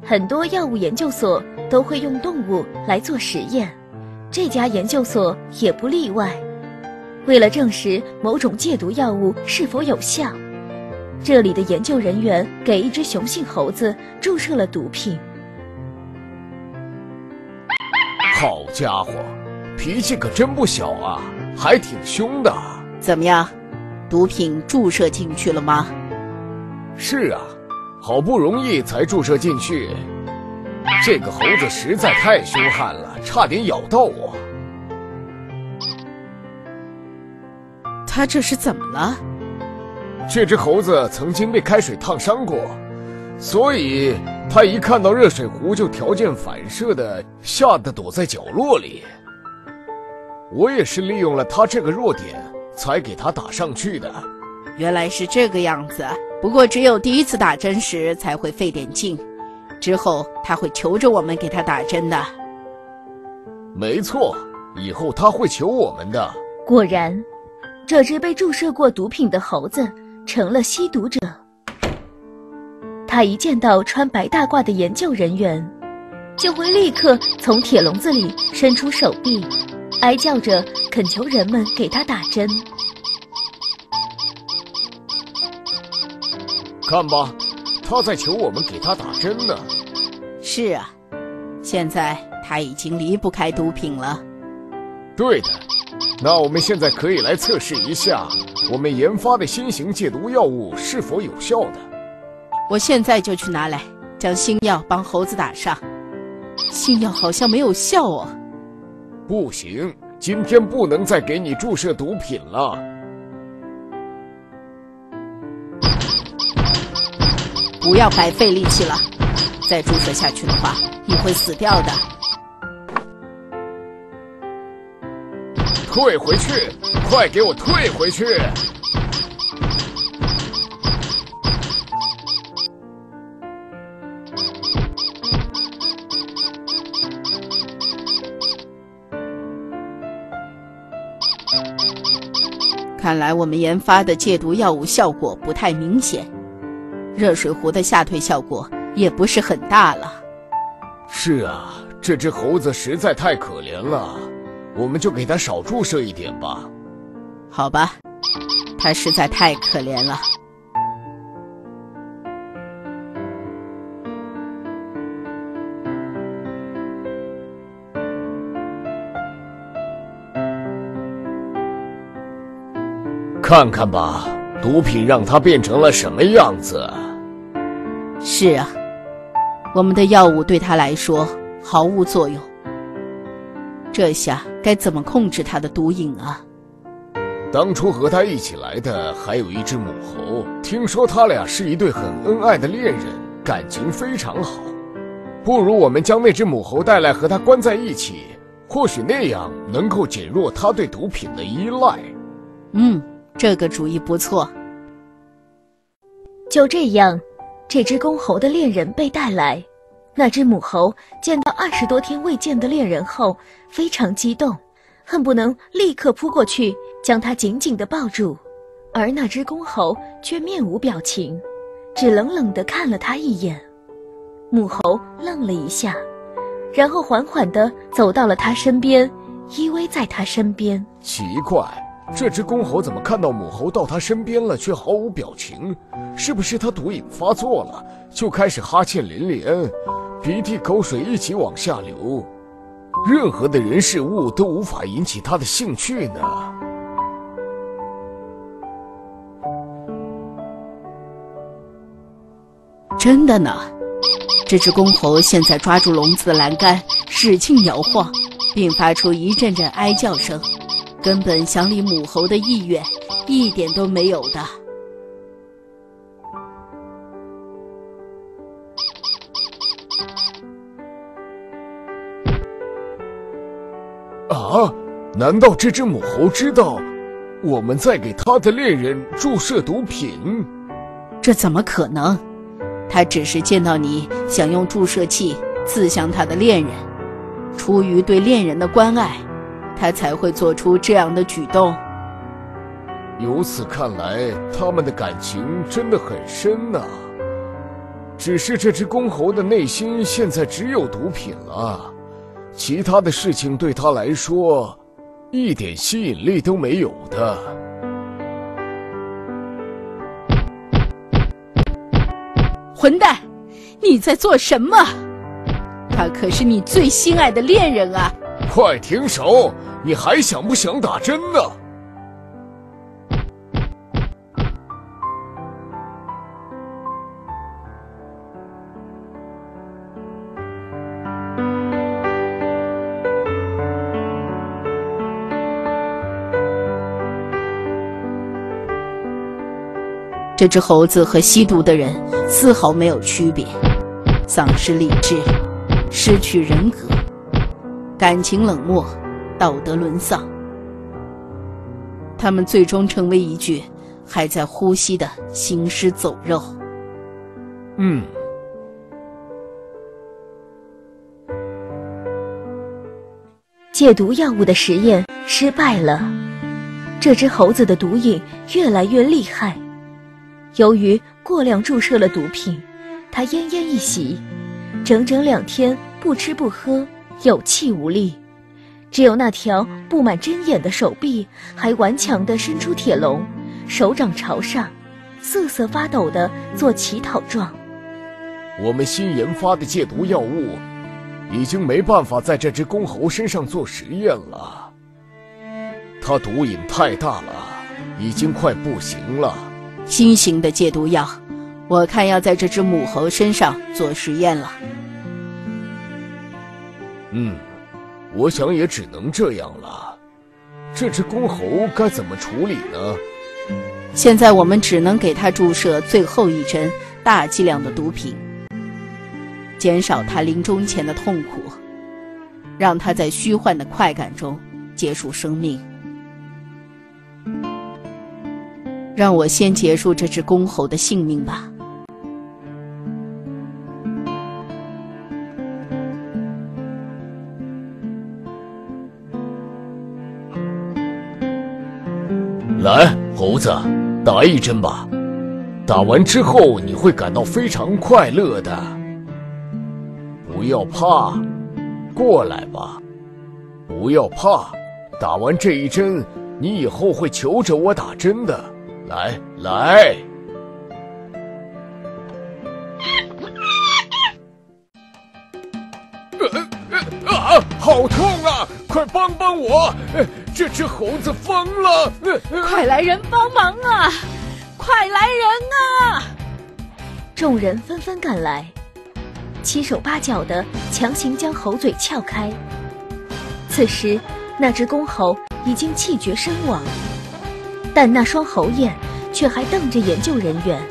很多药物研究所都会用动物来做实验，这家研究所也不例外。为了证实某种戒毒药物是否有效，这里的研究人员给一只雄性猴子注射了毒品。好家伙，脾气可真不小啊，还挺凶的。怎么样，毒品注射进去了吗？是啊，好不容易才注射进去。这个猴子实在太凶悍了，差点咬到我。他这是怎么了？这只猴子曾经被开水烫伤过，所以它一看到热水壶就条件反射的吓得躲在角落里。我也是利用了它这个弱点，才给它打上去的。原来是这个样子，不过只有第一次打针时才会费点劲，之后它会求着我们给它打针的。没错，以后它会求我们的。果然，这只被注射过毒品的猴子成了吸毒者。他一见到穿白大褂的研究人员，就会立刻从铁笼子里伸出手臂，哀叫着恳求人们给他打针。看吧，他在求我们给他打针呢。是啊，现在他已经离不开毒品了。对的，那我们现在可以来测试一下我们研发的新型戒毒药物是否有效的。我现在就去拿来，将新药帮猴子打上。新药好像没有效哦。不行，今天不能再给你注射毒品了。不要白费力气了，再注射下去的话，你会死掉的。退回去！快给我退回去！看来我们研发的戒毒药物效果不太明显，热水壶的吓退效果也不是很大了。是啊，这只猴子实在太可怜了。我们就给他少注射一点吧。好吧，他实在太可怜了。看看吧，毒品让他变成了什么样子。是啊，我们的药物对他来说毫无作用。这下该怎么控制他的毒瘾啊？当初和他一起来的还有一只母猴，听说他俩是一对很恩爱的恋人，感情非常好。不如我们将那只母猴带来和他关在一起，或许那样能够减弱他对毒品的依赖。这个主意不错。就这样，这只公猴的恋人被带来。那只母猴见到20多天未见的恋人后，非常激动，恨不能立刻扑过去将他紧紧地抱住，而那只公猴却面无表情，只冷冷地看了他一眼。母猴愣了一下，然后缓缓地走到了他身边，依偎在他身边。奇怪，这只公猴怎么看到母猴到他身边了却毫无表情？是不是他毒瘾发作了，就开始哈欠连连，鼻涕口水一起往下流？任何的人事物都无法引起他的兴趣呢。真的呢，这只公猴现在抓住笼子的栏杆，使劲摇晃，并发出一阵阵哀叫声。根本想理母猴的意愿一点都没有的。啊，难道这只母猴知道我们在给他的恋人注射毒品？这怎么可能？他只是见到你想用注射器刺向他的恋人，出于对恋人的关爱，他才会做出这样的举动。由此看来，他们的感情真的很深啊。只是这只公猴的内心现在只有毒品了，其他的事情对他来说一点吸引力都没有的。混蛋，你在做什么？他可是你最心爱的恋人啊！快停手！你还想不想打针呢？这只猴子和吸毒的人丝毫没有区别，丧失理智，失去人格，感情冷漠，道德沦丧。他们最终成为一具还在呼吸的行尸走肉。解毒药物的实验失败了，这只猴子的毒瘾越来越厉害。 由于过量注射了毒品，他奄奄一息，整整2天不吃不喝，有气无力。只有那条布满针眼的手臂还顽强地伸出铁笼，手掌朝上，瑟瑟发抖地做乞讨状。我们新研发的戒毒药物，已经没办法在这只公猴身上做实验了。它毒瘾太大了，已经快不行了。 新型的戒毒药，我看要在这只母猴身上做实验了。我想也只能这样了。这只公猴该怎么处理呢？现在我们只能给它注射最后一针大剂量的毒品，减少它临终前的痛苦，让它在虚幻的快感中结束生命。 让我先结束这只公猴的性命吧。来，猴子，打一针吧。打完之后你会感到非常快乐的。不要怕，过来吧。不要怕，打完这一针，你以后会求着我打针的。 来！好痛啊！快帮帮我！这只猴子疯了！快来人帮忙啊！快来人啊！众人纷纷赶来，七手八脚的强行将猴嘴撬开。此时，那只公猴已经气绝身亡。 但那双猴眼却还瞪着研究人员，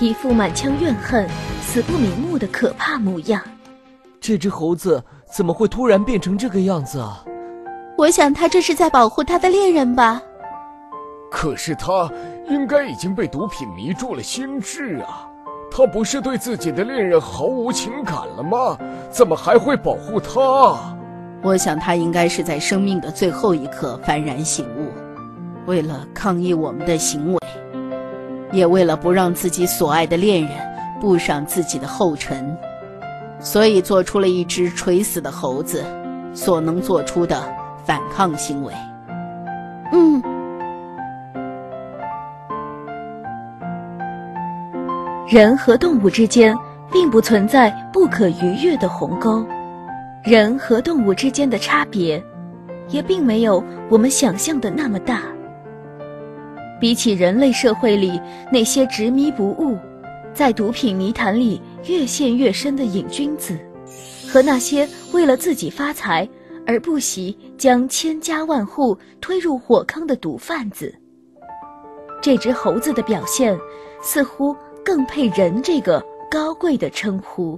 一副满腔怨恨、死不瞑目的可怕模样。这只猴子怎么会突然变成这个样子啊？我想他这是在保护他的恋人吧。可是他应该已经被毒品迷住了心智啊！他不是对自己的恋人毫无情感了吗？怎么还会保护他？我想他应该是在生命的最后一刻幡然醒悟。 为了抗议我们的行为，也为了不让自己所爱的恋人步上自己的后尘，所以做出了一只垂死的猴子所能做出的反抗行为。人和动物之间并不存在不可逾越的鸿沟，人和动物之间的差别，也并没有我们想象的那么大。 比起人类社会里那些执迷不悟，在毒品泥潭里越陷越深的瘾君子，和那些为了自己发财而不惜将千家万户推入火坑的毒贩子，这只猴子的表现似乎更配人这个高贵的称呼。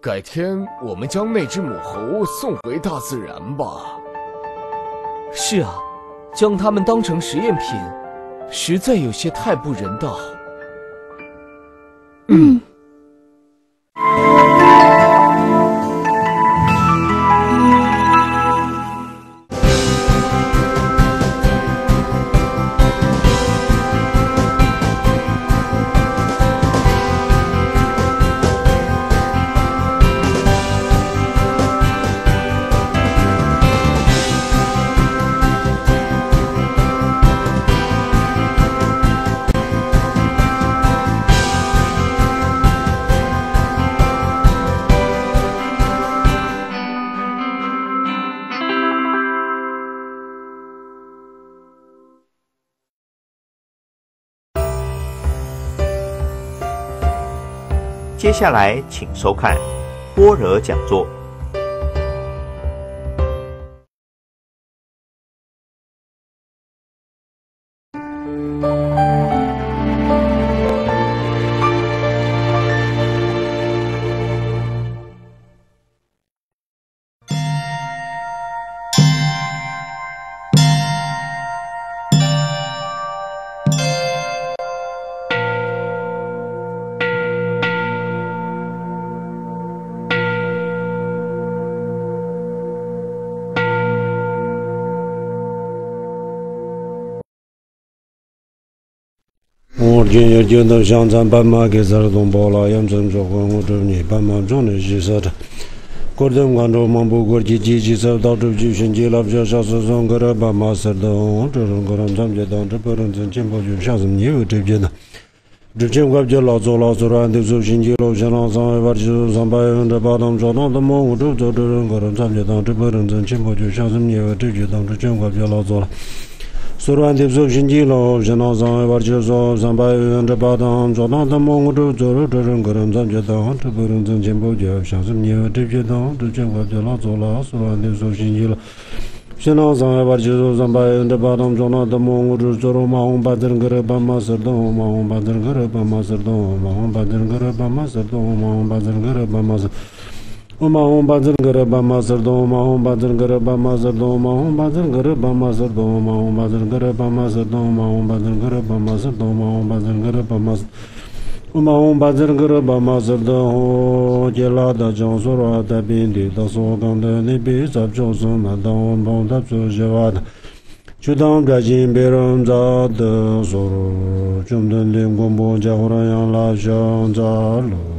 改天我们将那只母猴送回大自然吧。是啊，将它们当成实验品。 实在有些太不人道。接下来请收看般若讲座。Suran dipso shinjilo, janazan varjozo, zambay undrabadam, jonathan mongodu, zoro, durangurum, zamjadon, to burunzan jimbojo, shazam new, dipjadon, to jimbojo, zola, suran dipso shinjilo, janazan varjozo, zambay undrabadam, jonathan mongodu, zoro, mahom badangaraba, mazardom, mahom badangaraba, mazardom, mahom badangaraba, mazardom, mahom badangaraba, mazardom. Mahom badr garaba mazardom, mahom badr garaba mazardom, mahom badr garaba mazardom, mahom badr garaba mazardom, mahom badr garaba mazardom, mahom badr garaba mazardom, mahom badr garaba mazardom. Jelada jansura da bindi da soganda ne bi zabjosun adam bonda sujavad. Chudam gajin beram zad zoro chumdan lingum bonja horayan la janzalo.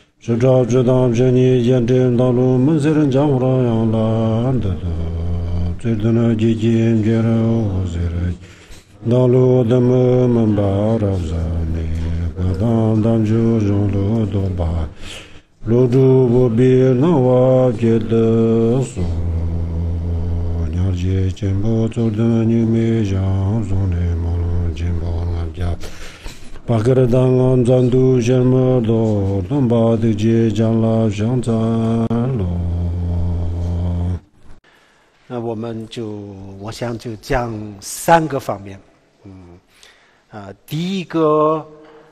Shudra judam jani yandim dalu manzirin jamra yanla andada. Tridana jijim jera uzirik. Dalu damu mambar avzani. Gadam damju junglu doba. Ludu bubir nawab jedda su. Nyarji jimbo turdana nyumi jam zoni malam jimbo ngabja. Pakaradangan zandu jermado, dombadi jijanla janzalo。那我们我想讲三个方面，第一个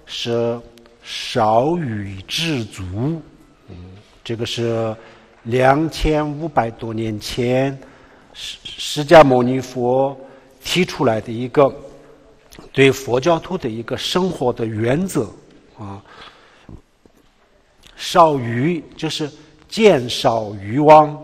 是少欲知足，这个是2500多年前释迦牟尼佛提出来的一个。对佛教徒的一个生活的原则啊，少欲就是减少欲望，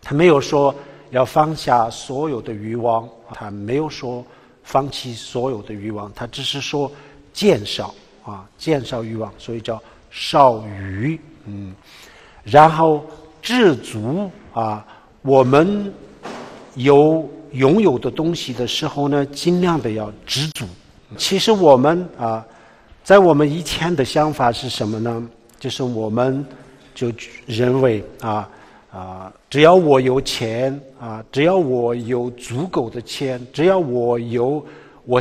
他没有说要放下所有的欲望，他没有说放弃所有的欲望，他只是说减少啊，减少欲望，所以叫少欲。然后知足啊，我们拥有的东西的时候呢，尽量的要知足。其实我们在我们以前的想法是什么呢？就是我们就认为只要我有钱啊，只要我有足够的钱，只要我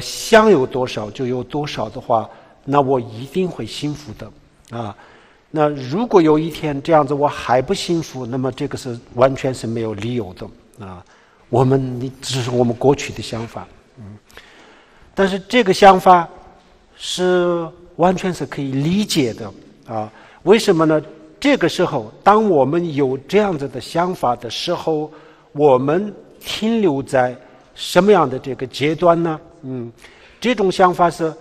想有多少就有多少的话，那我一定会幸福的啊。那如果有一天这样子我还不幸福，那么这个是完全是没有理由的啊。这是我们过去的想法，但是这个想法是完全是可以理解的啊。为什么呢？这个时候，当我们有这样子的想法的时候，我们停留在什么样的这个阶段呢？这种想法是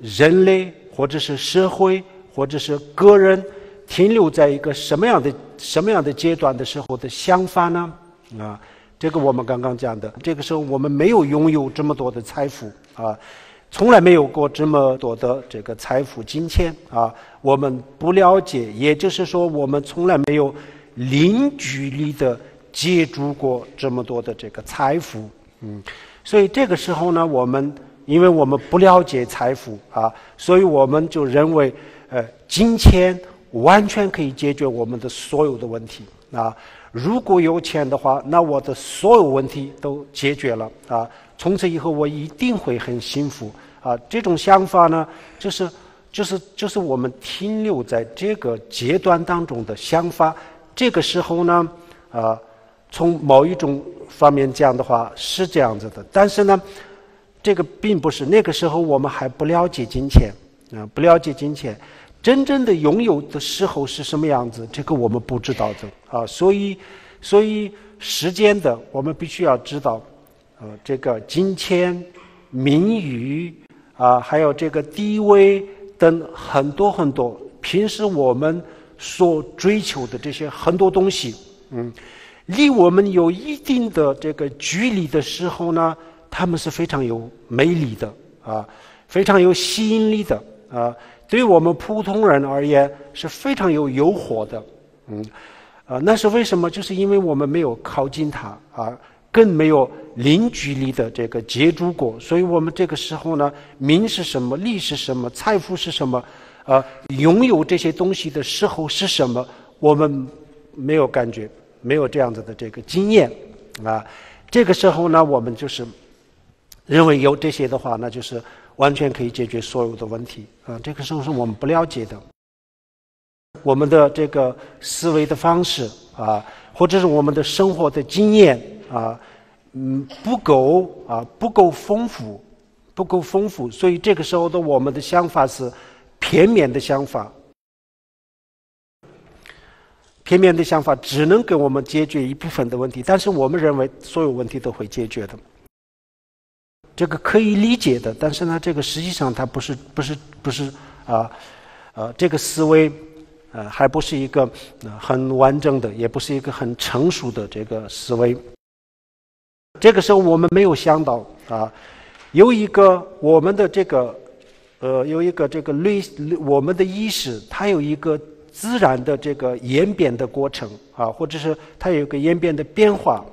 人类或者是社会或者是个人停留在一个什么样的阶段的时候的想法呢？啊。这个我们刚刚讲的，这个时候我们没有拥有这么多的财富啊，从来没有过这么多的这个财富、金钱啊！我们不了解，也就是说，我们从来没有零距离的接触过这么多的这个财富。所以这个时候呢，我们因为我们不了解财富啊，所以我们就认为，金钱完全可以解决我们的所有的问题啊！如果有钱的话，那我的所有问题都解决了啊！从此以后，我一定会很幸福啊！这种想法呢，就是我们停留在这个阶段当中的想法。这个时候呢，从某一种方面讲的话是这样子的，但是呢，这个并不是那个时候我们还不了解金钱啊，不了解金钱，真正的拥有的时候是什么样子，这个我们不知道的啊。所以时间的，我们必须要知道。这个金钱、名誉啊，还有这个地位等很多很多，平时我们所追求的这些很多东西，离我们有一定的这个距离的时候呢，他们是非常有魅力的啊，非常有吸引力的啊，对我们普通人而言是非常有诱惑的，那是为什么？就是因为我们没有靠近它啊。更没有零距离的这个接触过，所以我们这个时候呢，名是什么，利是什么，财富是什么，拥有这些东西的时候是什么，我们没有感觉，没有这样子的这个经验啊。这个时候呢，我们就是认为有这些的话，那就是完全可以解决所有的问题啊。这个时候是我们不了解的，我们的这个思维的方式啊，或者是我们的生活的经验。不够丰富，所以这个时候的我们的想法是片面的想法，片面的想法只能给我们解决一部分的问题，但是我们认为所有问题都会解决的，这个可以理解的，但是呢，这个实际上它不是这个思维。还不是一个很完整的，也不是一个很成熟的这个思维。这个时候我们没有想到啊，有一个我们的这个我们的意识，它有一个自然的这个演变的过程啊，或者是它有一个演变的变化。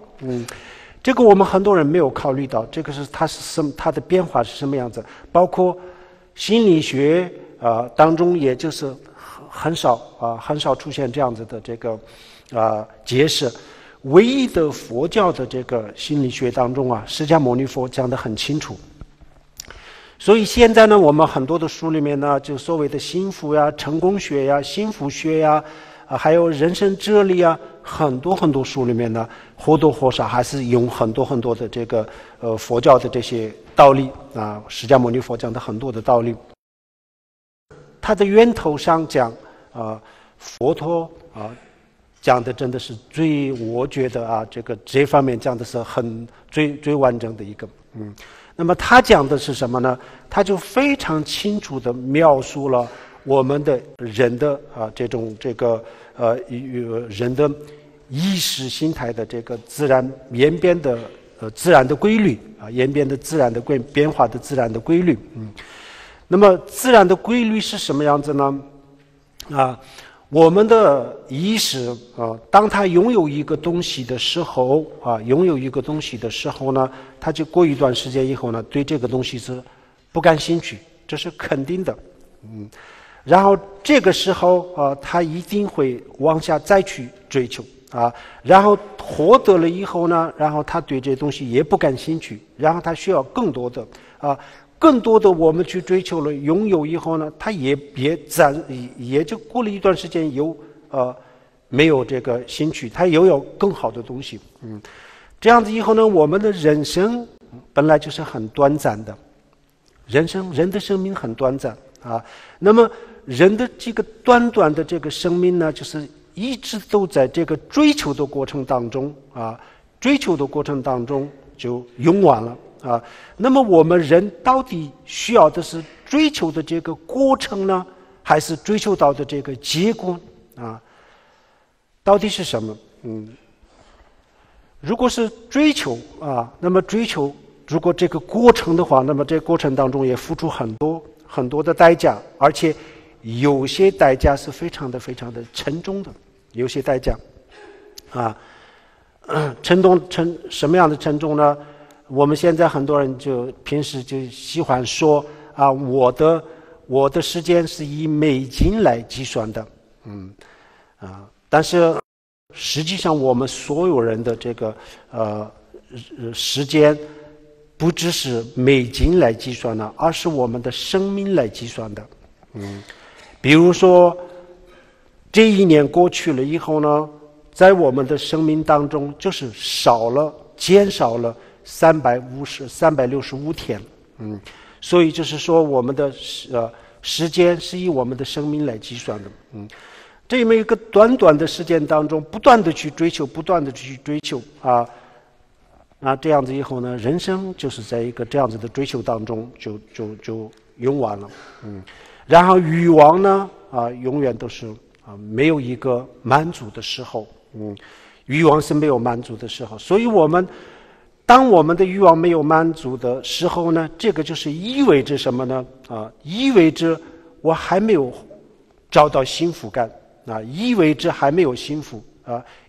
这个我们很多人没有考虑到，这个是它是什么，它的变化是什么样子？包括心理学当中，也就是。很少出现这样子的这个解释。唯一的佛教的这个心理学当中啊，释迦牟尼佛讲得很清楚。所以现在呢，我们很多的书里面呢，就所谓的幸福呀、成功学呀、幸福学呀，还有人生哲理啊，很多书里面呢，或多或少还是用很多的这个佛教的这些道理啊，释迦牟尼佛讲的很多的道理。它的源头上讲，佛陀讲的真的是最，我觉得这方面讲的是最完整的一个。那么他讲的是什么呢？他就非常清楚地描述了我们的人的这种人的意识心态的这个自然演变的自然的规律演变的自然的变化的自然的规律。那么自然的规律是什么样子呢？我们的意识当它拥有一个东西的时候呢，它就过一段时间以后呢，对这个东西是不感兴趣，这是肯定的。然后这个时候它一定会往下再去追求然后获得了以后呢，然后它对这东西也不感兴趣，然后它需要更多的我们去追求了拥有以后呢，它也就过了一段时间没有这个兴趣，它又有更好的东西。这样子以后呢，我们的人生本来就是很短暂的，人的生命很短暂那么人的这个短短的这个生命呢，就是一直都在这个追求的过程当中就用完了。那么我们人到底需要的是追求的这个过程呢，还是追求到的这个结果到底是什么？如果是追求那么追求如果这个过程的话，那么这个过程当中也付出很多很多的代价，而且有些代价是非常的沉重的，有些代价啊，什么样的沉重呢？我们现在很多人就平时就喜欢说啊，我的时间是以美金来计算的，但是实际上我们所有人的这个时间不只是美金来计算的，而是我们的生命来计算的。比如说这一年过去了以后呢，在我们的生命当中就是减少了365天。所以就是说我们的时间是以我们的生命来计算的。这么一个短短的时间当中，不断的去追求啊。那这样子以后呢，人生就是在一个这样子的追求当中就用完了。然后欲望呢永远都是没有一个满足的时候。欲望是没有满足的时候，所以当我们的欲望没有满足的时候呢，这个就是意味着什么呢？意味着我还没有找到幸福感啊，意味着还没有幸福。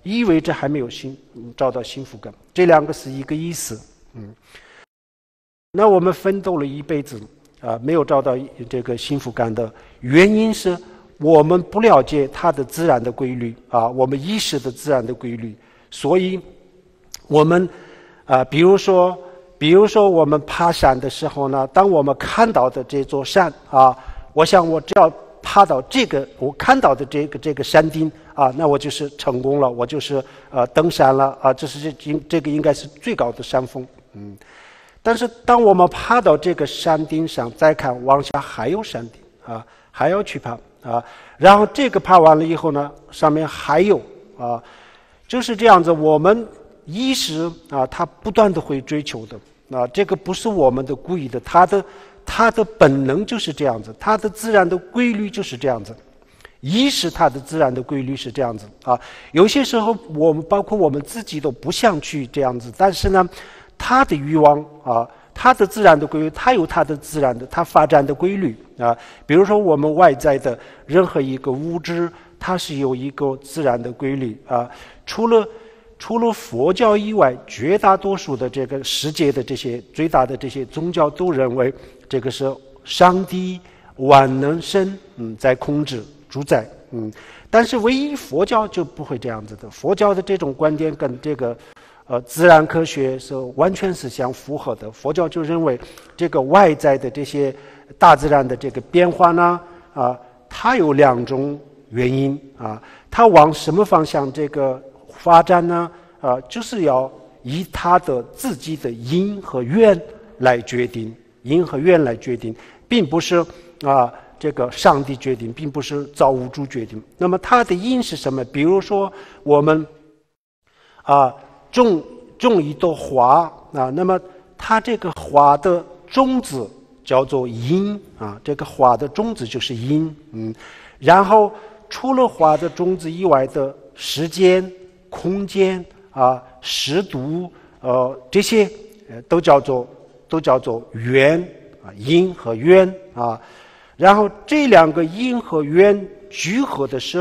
意味着还没有找到幸福感，这两个是一个意思。那我们奋斗了一辈子没有找到这个幸福感的原因是我们不了解它的自然的规律我们意识的自然的规律，所以我们比如说我们爬山的时候呢，当我们看到的这座山我想我只要爬到我看到的这个山顶那我就是成功了，我就是登山了这个应该是最高的山峰。但是当我们爬到这个山顶上，再看往下还有山顶还要去爬然后这个爬完了以后呢，上面还有就是这样子，我们意识它不断的会追求的这个不是我们的故意的，它的本能就是这样子，它的自然的规律就是这样子，意识它的自然的规律是这样子有些时候我们包括我们自己都不想去这样子，但是呢，它的欲望它的自然的规律，它有它的自然的它发展的规律比如说我们外在的任何一个物质，它是有一个自然的规律除了佛教以外，绝大多数的这个世界的这些最大的这些宗教都认为这个是上帝万能神在控制主宰但是唯一佛教就不会这样子的，佛教的这种观点跟这个自然科学是完全是相符合的，佛教就认为这个外在的这些大自然的这个变化呢它有两种原因它往什么方向这个发展呢就是要以它的自己的因和缘来决定，并不是这个上帝决定，并不是造物主决定。那么它的因是什么？比如说我们种一朵花那么它这个花的种子叫做因这个花的种子就是因然后除了花的种子以外的时间、空间湿度这些都叫做缘因和缘然后这两个因和缘结合的时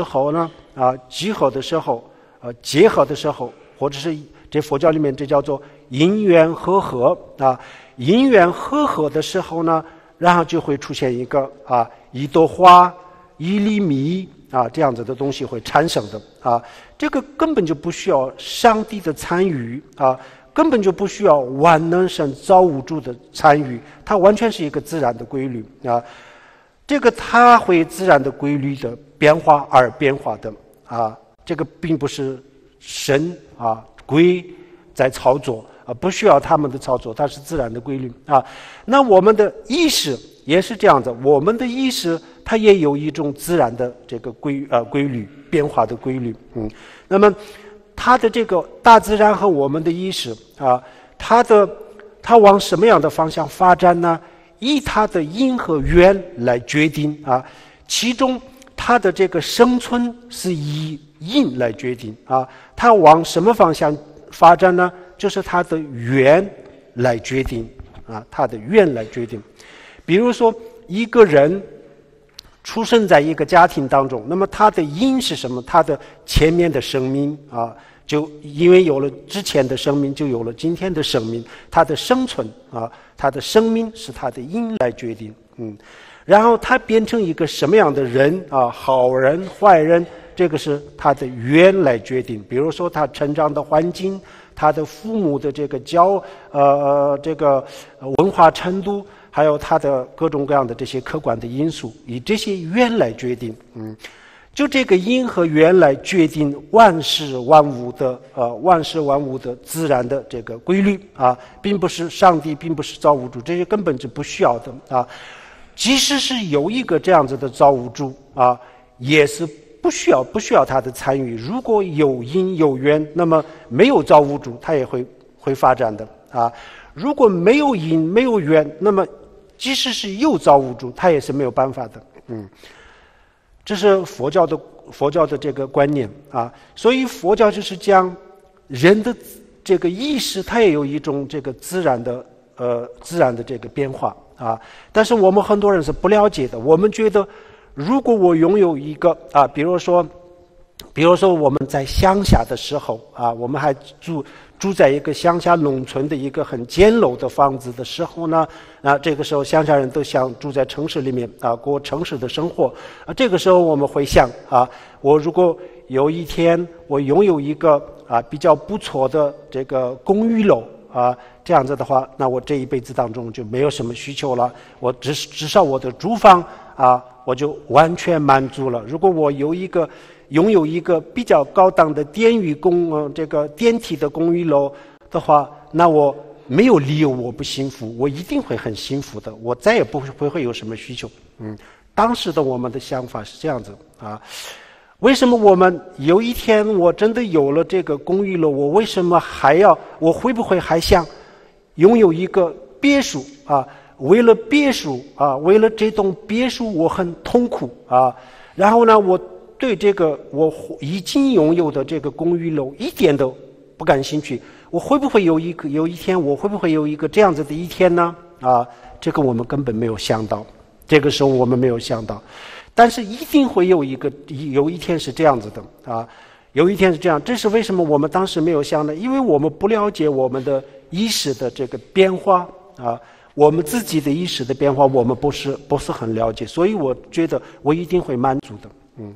候，或者是这佛教里面这叫做因缘和合因缘和合的时候呢，然后就会出现一个一朵花、一粒米这样子的东西会产生的这个根本就不需要上帝的参与根本就不需要万能神造物主的参与，它完全是一个自然的规律这个它会自然的规律的变化而变化的这个并不是神鬼在操作不需要他们的操作，它是自然的规律那我们的意识也是这样子，我们的意识它也有一种自然的这个规律变化的规律那么它的这个大自然和我们的意识它往什么样的方向发展呢？以它的因和缘来决定其中它的这个生存是以因来决定它往什么方向发展呢？就是它的缘来决定啊，他的愿来决定。比如说，一个人出生在一个家庭当中，那么他的因是什么？他的前面的生命啊，就因为有了之前的生命，就有了今天的生命。他的生存啊，他的生命是他的因来决定。嗯，然后他变成一个什么样的人啊？好人、坏人。 这个是他的缘来决定，比如说他成长的环境、他的父母的这个文化程度，还有他的各种各样的这些客观的因素，以这些缘来决定。嗯，就这个因和缘来决定万事万物的自然的这个规律啊，并不是上帝，并不是造物主，这些根本是不需要的啊。即使是有一个这样子的造物主啊，也是。 不需要他的参与。如果有因有缘，那么没有造物主，他也会发展的啊。如果没有因没有缘，那么即使是有造物主，他也是没有办法的。嗯，这是佛教的这个观念啊。所以佛教就是讲人的这个意识，它也有一种这个自然的这个变化啊。但是我们很多人是不了解的，我们觉得。 如果我拥有一个啊，比如说我们在乡下的时候啊，我们还住在一个乡下农村的一个很简陋的房子的时候呢，啊，这个时候乡下人都想住在城市里面啊，过城市的生活啊。这个时候我们会想啊，我如果有一天我拥有一个啊比较不错的这个公寓楼。 啊，这样子的话，那我这一辈子当中就没有什么需求了。我至少我的住房啊，我就完全满足了。如果我拥有一个比较高档的电梯的公寓楼的话，那我没有理由我不幸福，我一定会很幸福的。我再也不会有什么需求。嗯，当时的我们的想法是这样子啊。 为什么我们有一天我真的有了这个公寓了，我为什么我会不会还想拥有一个别墅啊？为了这栋别墅，我很痛苦啊。然后呢，我对这个我已经拥有的这个公寓楼一点都不感兴趣。我会不会有一天这样子的一天呢？啊，这个我们根本没有想到，这个时候我们没有想到。 但是一定会有一天是这样子的啊，有一天是这样，这是为什么我们当时没有想呢？因为我们不了解我们的意识的这个变化啊，我们自己的意识的变化，我们不是很了解，所以我觉得我一定会满足的，嗯，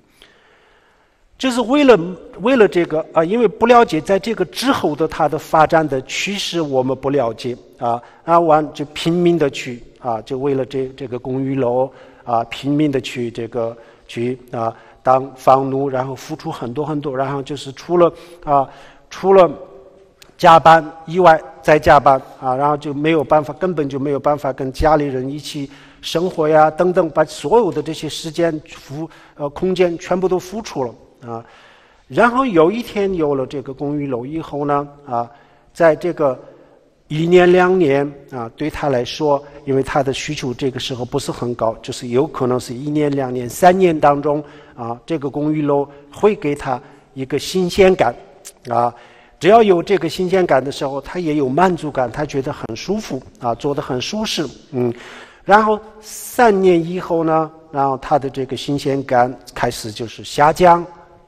就是为了这个啊，因为不了解在这个之后的它的发展的趋势，我们不了解啊，完就拼命的去啊，就为了这个公寓楼。 啊，拼命的去啊当房奴，然后付出很多，然后就是除了加班以外再加班啊，然后就没有办法，根本就没有办法跟家里人一起生活呀，等等，把所有的这些时间空间全部都付出了啊。然后有一天有了这个公寓楼以后呢，啊，在这个。 1年2年啊，对他来说，因为他的需求这个时候不是很高，就是有可能是1年、2年、3年当中啊，这个公寓楼会给他一个新鲜感啊。只要有这个新鲜感的时候，他也有满足感，他觉得很舒服啊，做得很舒适，嗯。然后3年以后呢，然后他的这个新鲜感开始就是下降、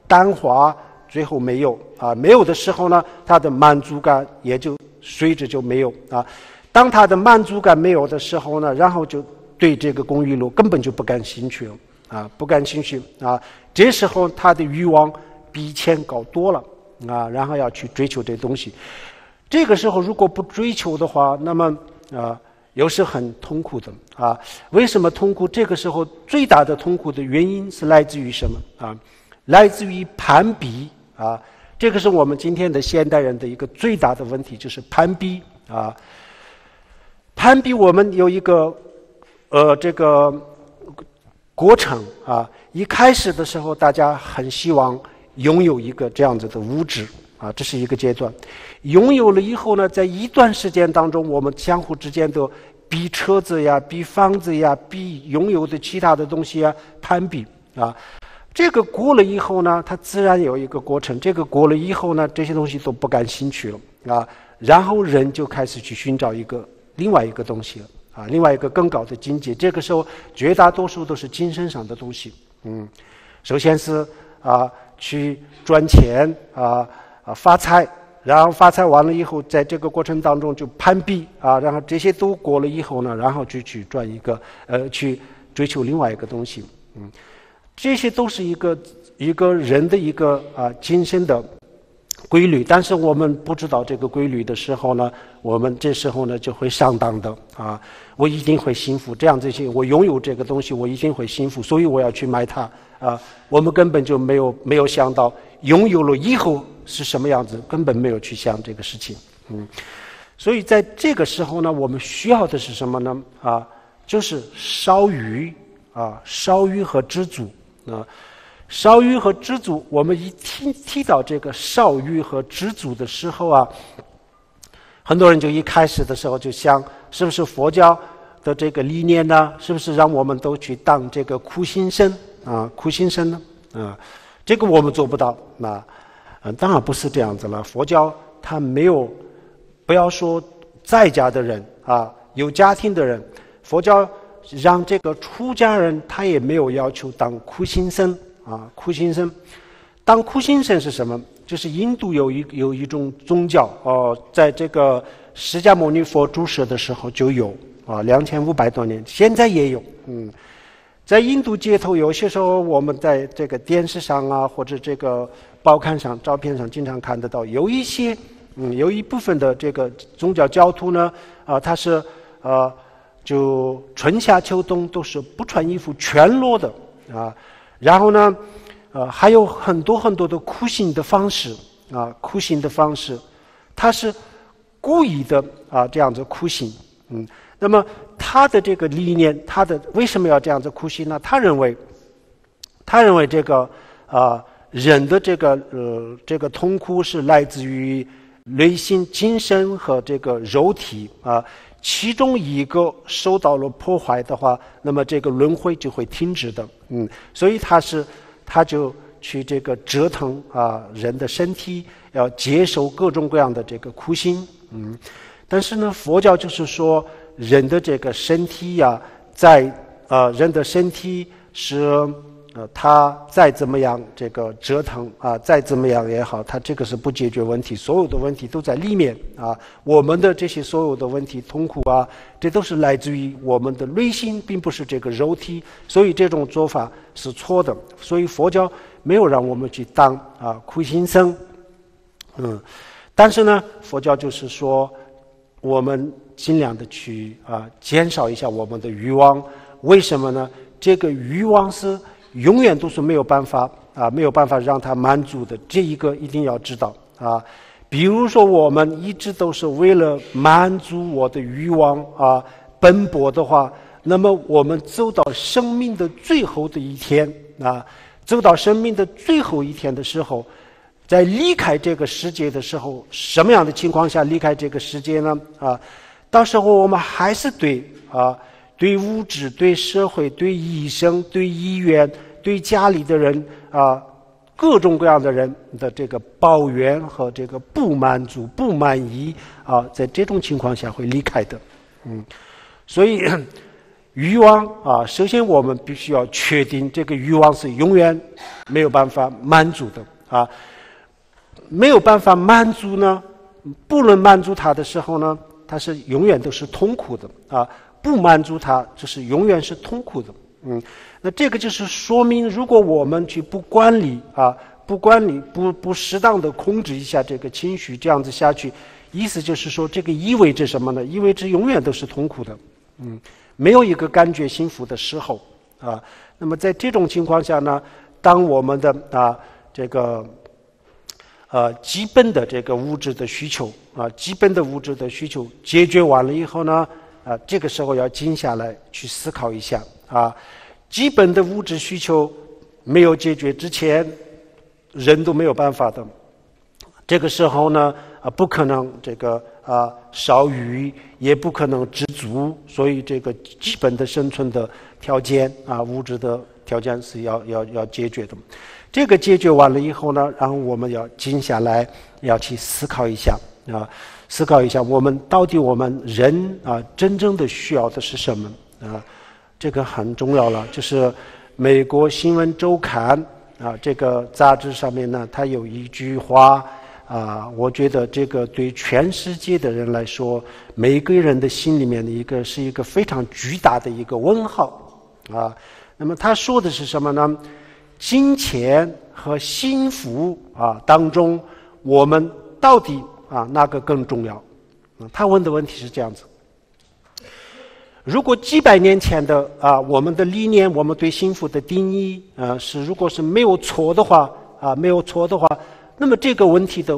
淡化，最后没有啊，没有的时候呢，他的满足感也就。 随着就没有啊，当他的满足感没有的时候呢，然后就对这个公寓楼根本就不感兴趣了啊，不感兴趣啊。这时候他的欲望比以前高多了啊，然后要去追求这东西。这个时候如果不追求的话，那么啊，又是很痛苦的啊。为什么痛苦？这个时候最大的痛苦的原因是来自于什么啊？来自于攀比啊。 这个是我们今天的现代人的一个最大的问题，就是攀比啊。攀比，我们有一个这个过程啊。一开始的时候，大家很希望拥有一个这样子的物质啊，这是一个阶段。拥有了以后呢，在一段时间当中，我们相互之间的比车子呀、比房子呀、比拥有的其他的东西呀，攀比啊。 这个过了以后呢，它自然有一个过程。这个过了以后呢，这些东西都不感兴趣了啊。然后人就开始去寻找一个另外一个东西了啊，另外一个更高的境界。这个时候，绝大多数都是精神上的东西。首先是去赚钱发财，然后发财完了以后，在这个过程当中就攀比然后这些都过了以后呢，然后就去赚一个去追求另外一个东西。这些都是一个人的一个精神的规律，但是我们不知道这个规律的时候呢，我们这时候呢就会上当的我一定会幸福，这样这些我拥有这个东西，我一定会幸福，所以我要去买它我们根本就没有想到拥有了以后是什么样子，根本没有去想这个事情。所以在这个时候呢，我们需要的是什么呢？就是稍愚稍愚和知足稍愚和知足，我们一提到这个稍愚和知足的时候很多人就一开始的时候就想，是不是佛教的这个理念呢？是不是让我们都去当这个苦行僧苦行僧呢？这个我们做不到。当然不是这样子了。佛教它没有，不要说在家的人有家庭的人，佛教让这个出家人他也没有要求当苦行僧。苦行僧，当苦行僧是什么？就是印度有一种宗教在这个释迦牟尼佛住世的时候就有2500多年，现在也有。在印度街头，有些时候我们在这个电视上或者这个报刊上、照片上经常看得到，有一些有一部分的这个宗教教徒呢他是就春夏秋冬都是不穿衣服，全裸的然后呢，还有很多很多的苦行的方式苦行的方式，他是故意的这样子苦行。那么他的这个理念，他的为什么要这样子苦行呢？他认为这个人的这个痛苦是来自于内心、精神和这个肉体其中一个受到了破坏的话，那么这个轮回就会停止的。所以他就去这个折腾人的身体，要接受各种各样的这个苦行。但是呢，佛教就是说人的这个身体在人的身体是他再怎么样这个折腾再怎么样也好，他这个是不解决问题，所有的问题都在里面我们的这些所有的问题、痛苦这都是来自于我们的内心，并不是这个肉体，所以这种做法是错的。所以佛教没有让我们去当苦行僧。但是呢，佛教就是说我们尽量的去减少一下我们的欲望。为什么呢？这个欲望是永远都是没有办法没有办法让它满足的，这一个一定要知道比如说我们一直都是为了满足我的欲望奔波的话，那么我们走到生命的最后的一天走到生命的最后一天的时候，在离开这个世界的时候，什么样的情况下离开这个世界呢？到时候我们还是对物质、对社会、对医生、对医院、对家里的人各种各样的人的这个抱怨和这个不满足、不满意在这种情况下会离开的。所以欲望首先我们必须要确定，这个欲望是永远没有办法满足的没有办法满足呢，不能满足它的时候呢，它是永远都是痛苦的不满足它就是永远是痛苦的。那这个就是说明，如果我们去不管理不适当的控制一下这个情绪，这样子下去，意思就是说这个意味着什么呢？意味着永远都是痛苦的。没有一个感觉幸福的时候那么在这种情况下呢，当我们的这个基本的这个物质的需求基本的物质的需求解决完了以后呢这个时候要静下来去思考一下基本的物质需求没有解决之前，人都没有办法的。这个时候呢不可能这个少欲，也不可能知足，所以这个基本的生存的条件物质的条件是要解决的。这个解决完了以后呢，然后我们要静下来，要去思考一下思考一下，我们人啊，真正的需要的是什么啊？这个很重要了。就是美国新闻周刊啊，这个杂志上面呢，它有一句话啊，我觉得这个对全世界的人来说，每个人的心里面的是一个非常巨大的一个问号啊。那么他说的是什么呢？金钱和幸福啊当中，我们到底啊哪个更重要？他问的问题是这样子：如果几百年前的啊我们的理念，我们对幸福的定义啊是如果是没有错的话啊没有错的话，那么这个问题就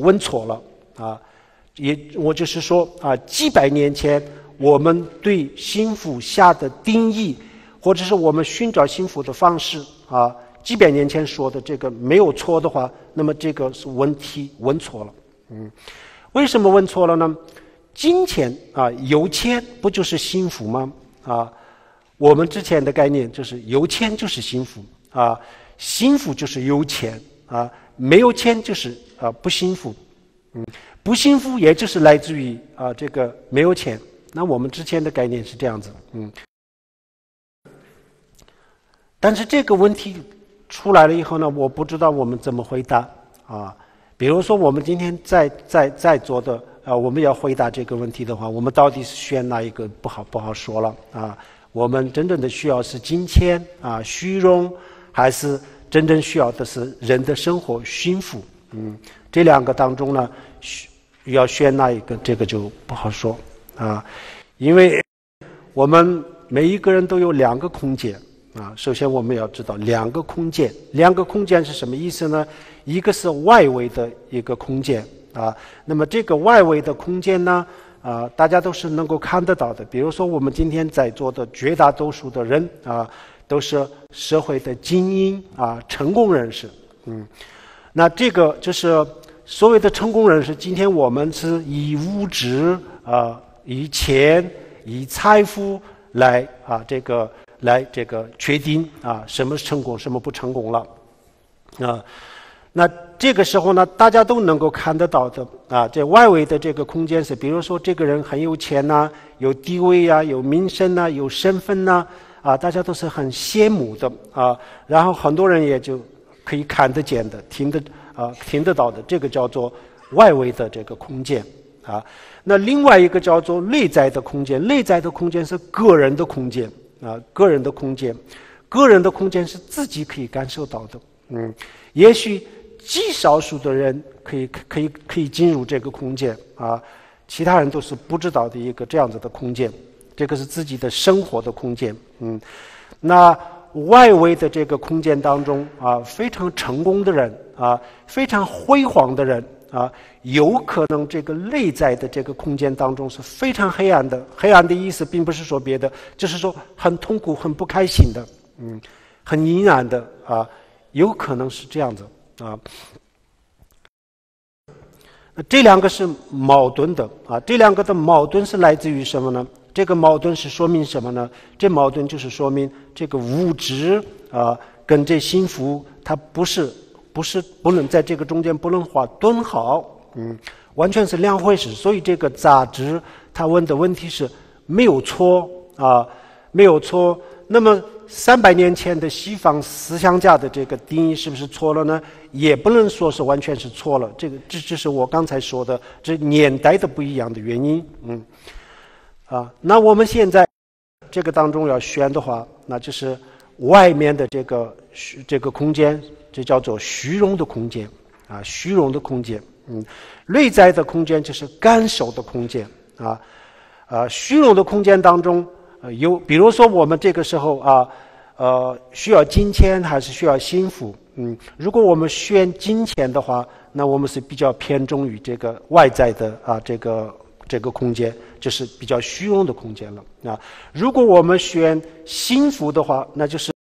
问错了啊。我就是说啊，几百年前我们对幸福下的定义，或者是我们寻找幸福的方式啊，几百年前说的这个没有错的话，那么这个是问题问错了。嗯，为什么问错了呢？金钱啊，有钱不就是幸福吗？啊，我们之前的概念就是有钱就是幸福啊，幸福就是有钱啊，没有钱就是啊不幸福。嗯，不幸福也就是来自于啊这个没有钱。那我们之前的概念是这样子。嗯。但是这个问题出来了以后呢，我不知道我们怎么回答啊。比如说我们今天在座的啊，我们要回答这个问题的话，我们到底是选哪一个不好说了啊。我们真正的需要是金钱啊、虚荣，还是真正需要的是人的生活幸福？嗯，这两个当中呢，要选哪一个，这个就不好说啊，因为我们每一个人都有两个空间。啊，首先我们要知道两个空间，两个空间是什么意思呢？一个是外围的一个空间啊，那么这个外围的空间呢，啊，大家都是能够看得到的。比如说我们今天在座的绝大多数的人啊，都是社会的精英啊，成功人士。嗯，那这个就是所谓的成功人士。今天我们是以物质啊、以钱、以财富来啊这个决定啊，什么成功，什么不成功了，啊，那这个时候呢，大家都能够看得到的啊，在外围的这个空间是，比如说这个人很有钱呐，有地位啊，有名声呐，有身份呐，啊，大家都是很羡慕的啊，然后很多人也就可以看得见的，听得到的，这个叫做外围的这个空间。啊，那另外一个叫做内在的空间，内在的空间是个人的空间。啊，个人的空间，个人的空间是自己可以感受到的。嗯，也许极少数的人可以进入这个空间啊，其他人都是不知道的一个这样子的空间。这个是自己的生活的空间。嗯，那外围的这个空间当中啊，非常成功的人啊，非常辉煌的人啊，有可能这个内在的这个空间当中是非常黑暗的。黑暗的意思并不是说别的，就是说很痛苦、很不开心的，嗯，很阴暗的啊，有可能是这样子啊。那这两个是矛盾的啊，这两个的矛盾是来自于什么呢？这个矛盾是说明什么呢？这矛盾就是说明这个物质啊跟这幸福，它不能在这个中间不能画顿号，嗯，完全是两回事。所以这个杂志他问的问题是没有错啊，没有错。那么300年前的西方思想家的这个定义是不是错了呢？也不能说是完全是错了。这就是我刚才说的，这年代的不一样的原因，嗯，啊，那我们现在这个当中要选的话，那就是外面的这个空间。这叫做虚荣的空间啊，虚荣的空间，嗯，内在的空间就是感受的空间啊，虚荣的空间当中，比如说我们这个时候啊，需要金钱还是需要幸福？嗯，如果我们选金钱的话，那我们是比较偏重于这个外在的啊，这个空间就是比较虚荣的空间了啊。如果我们选幸福的话，那就是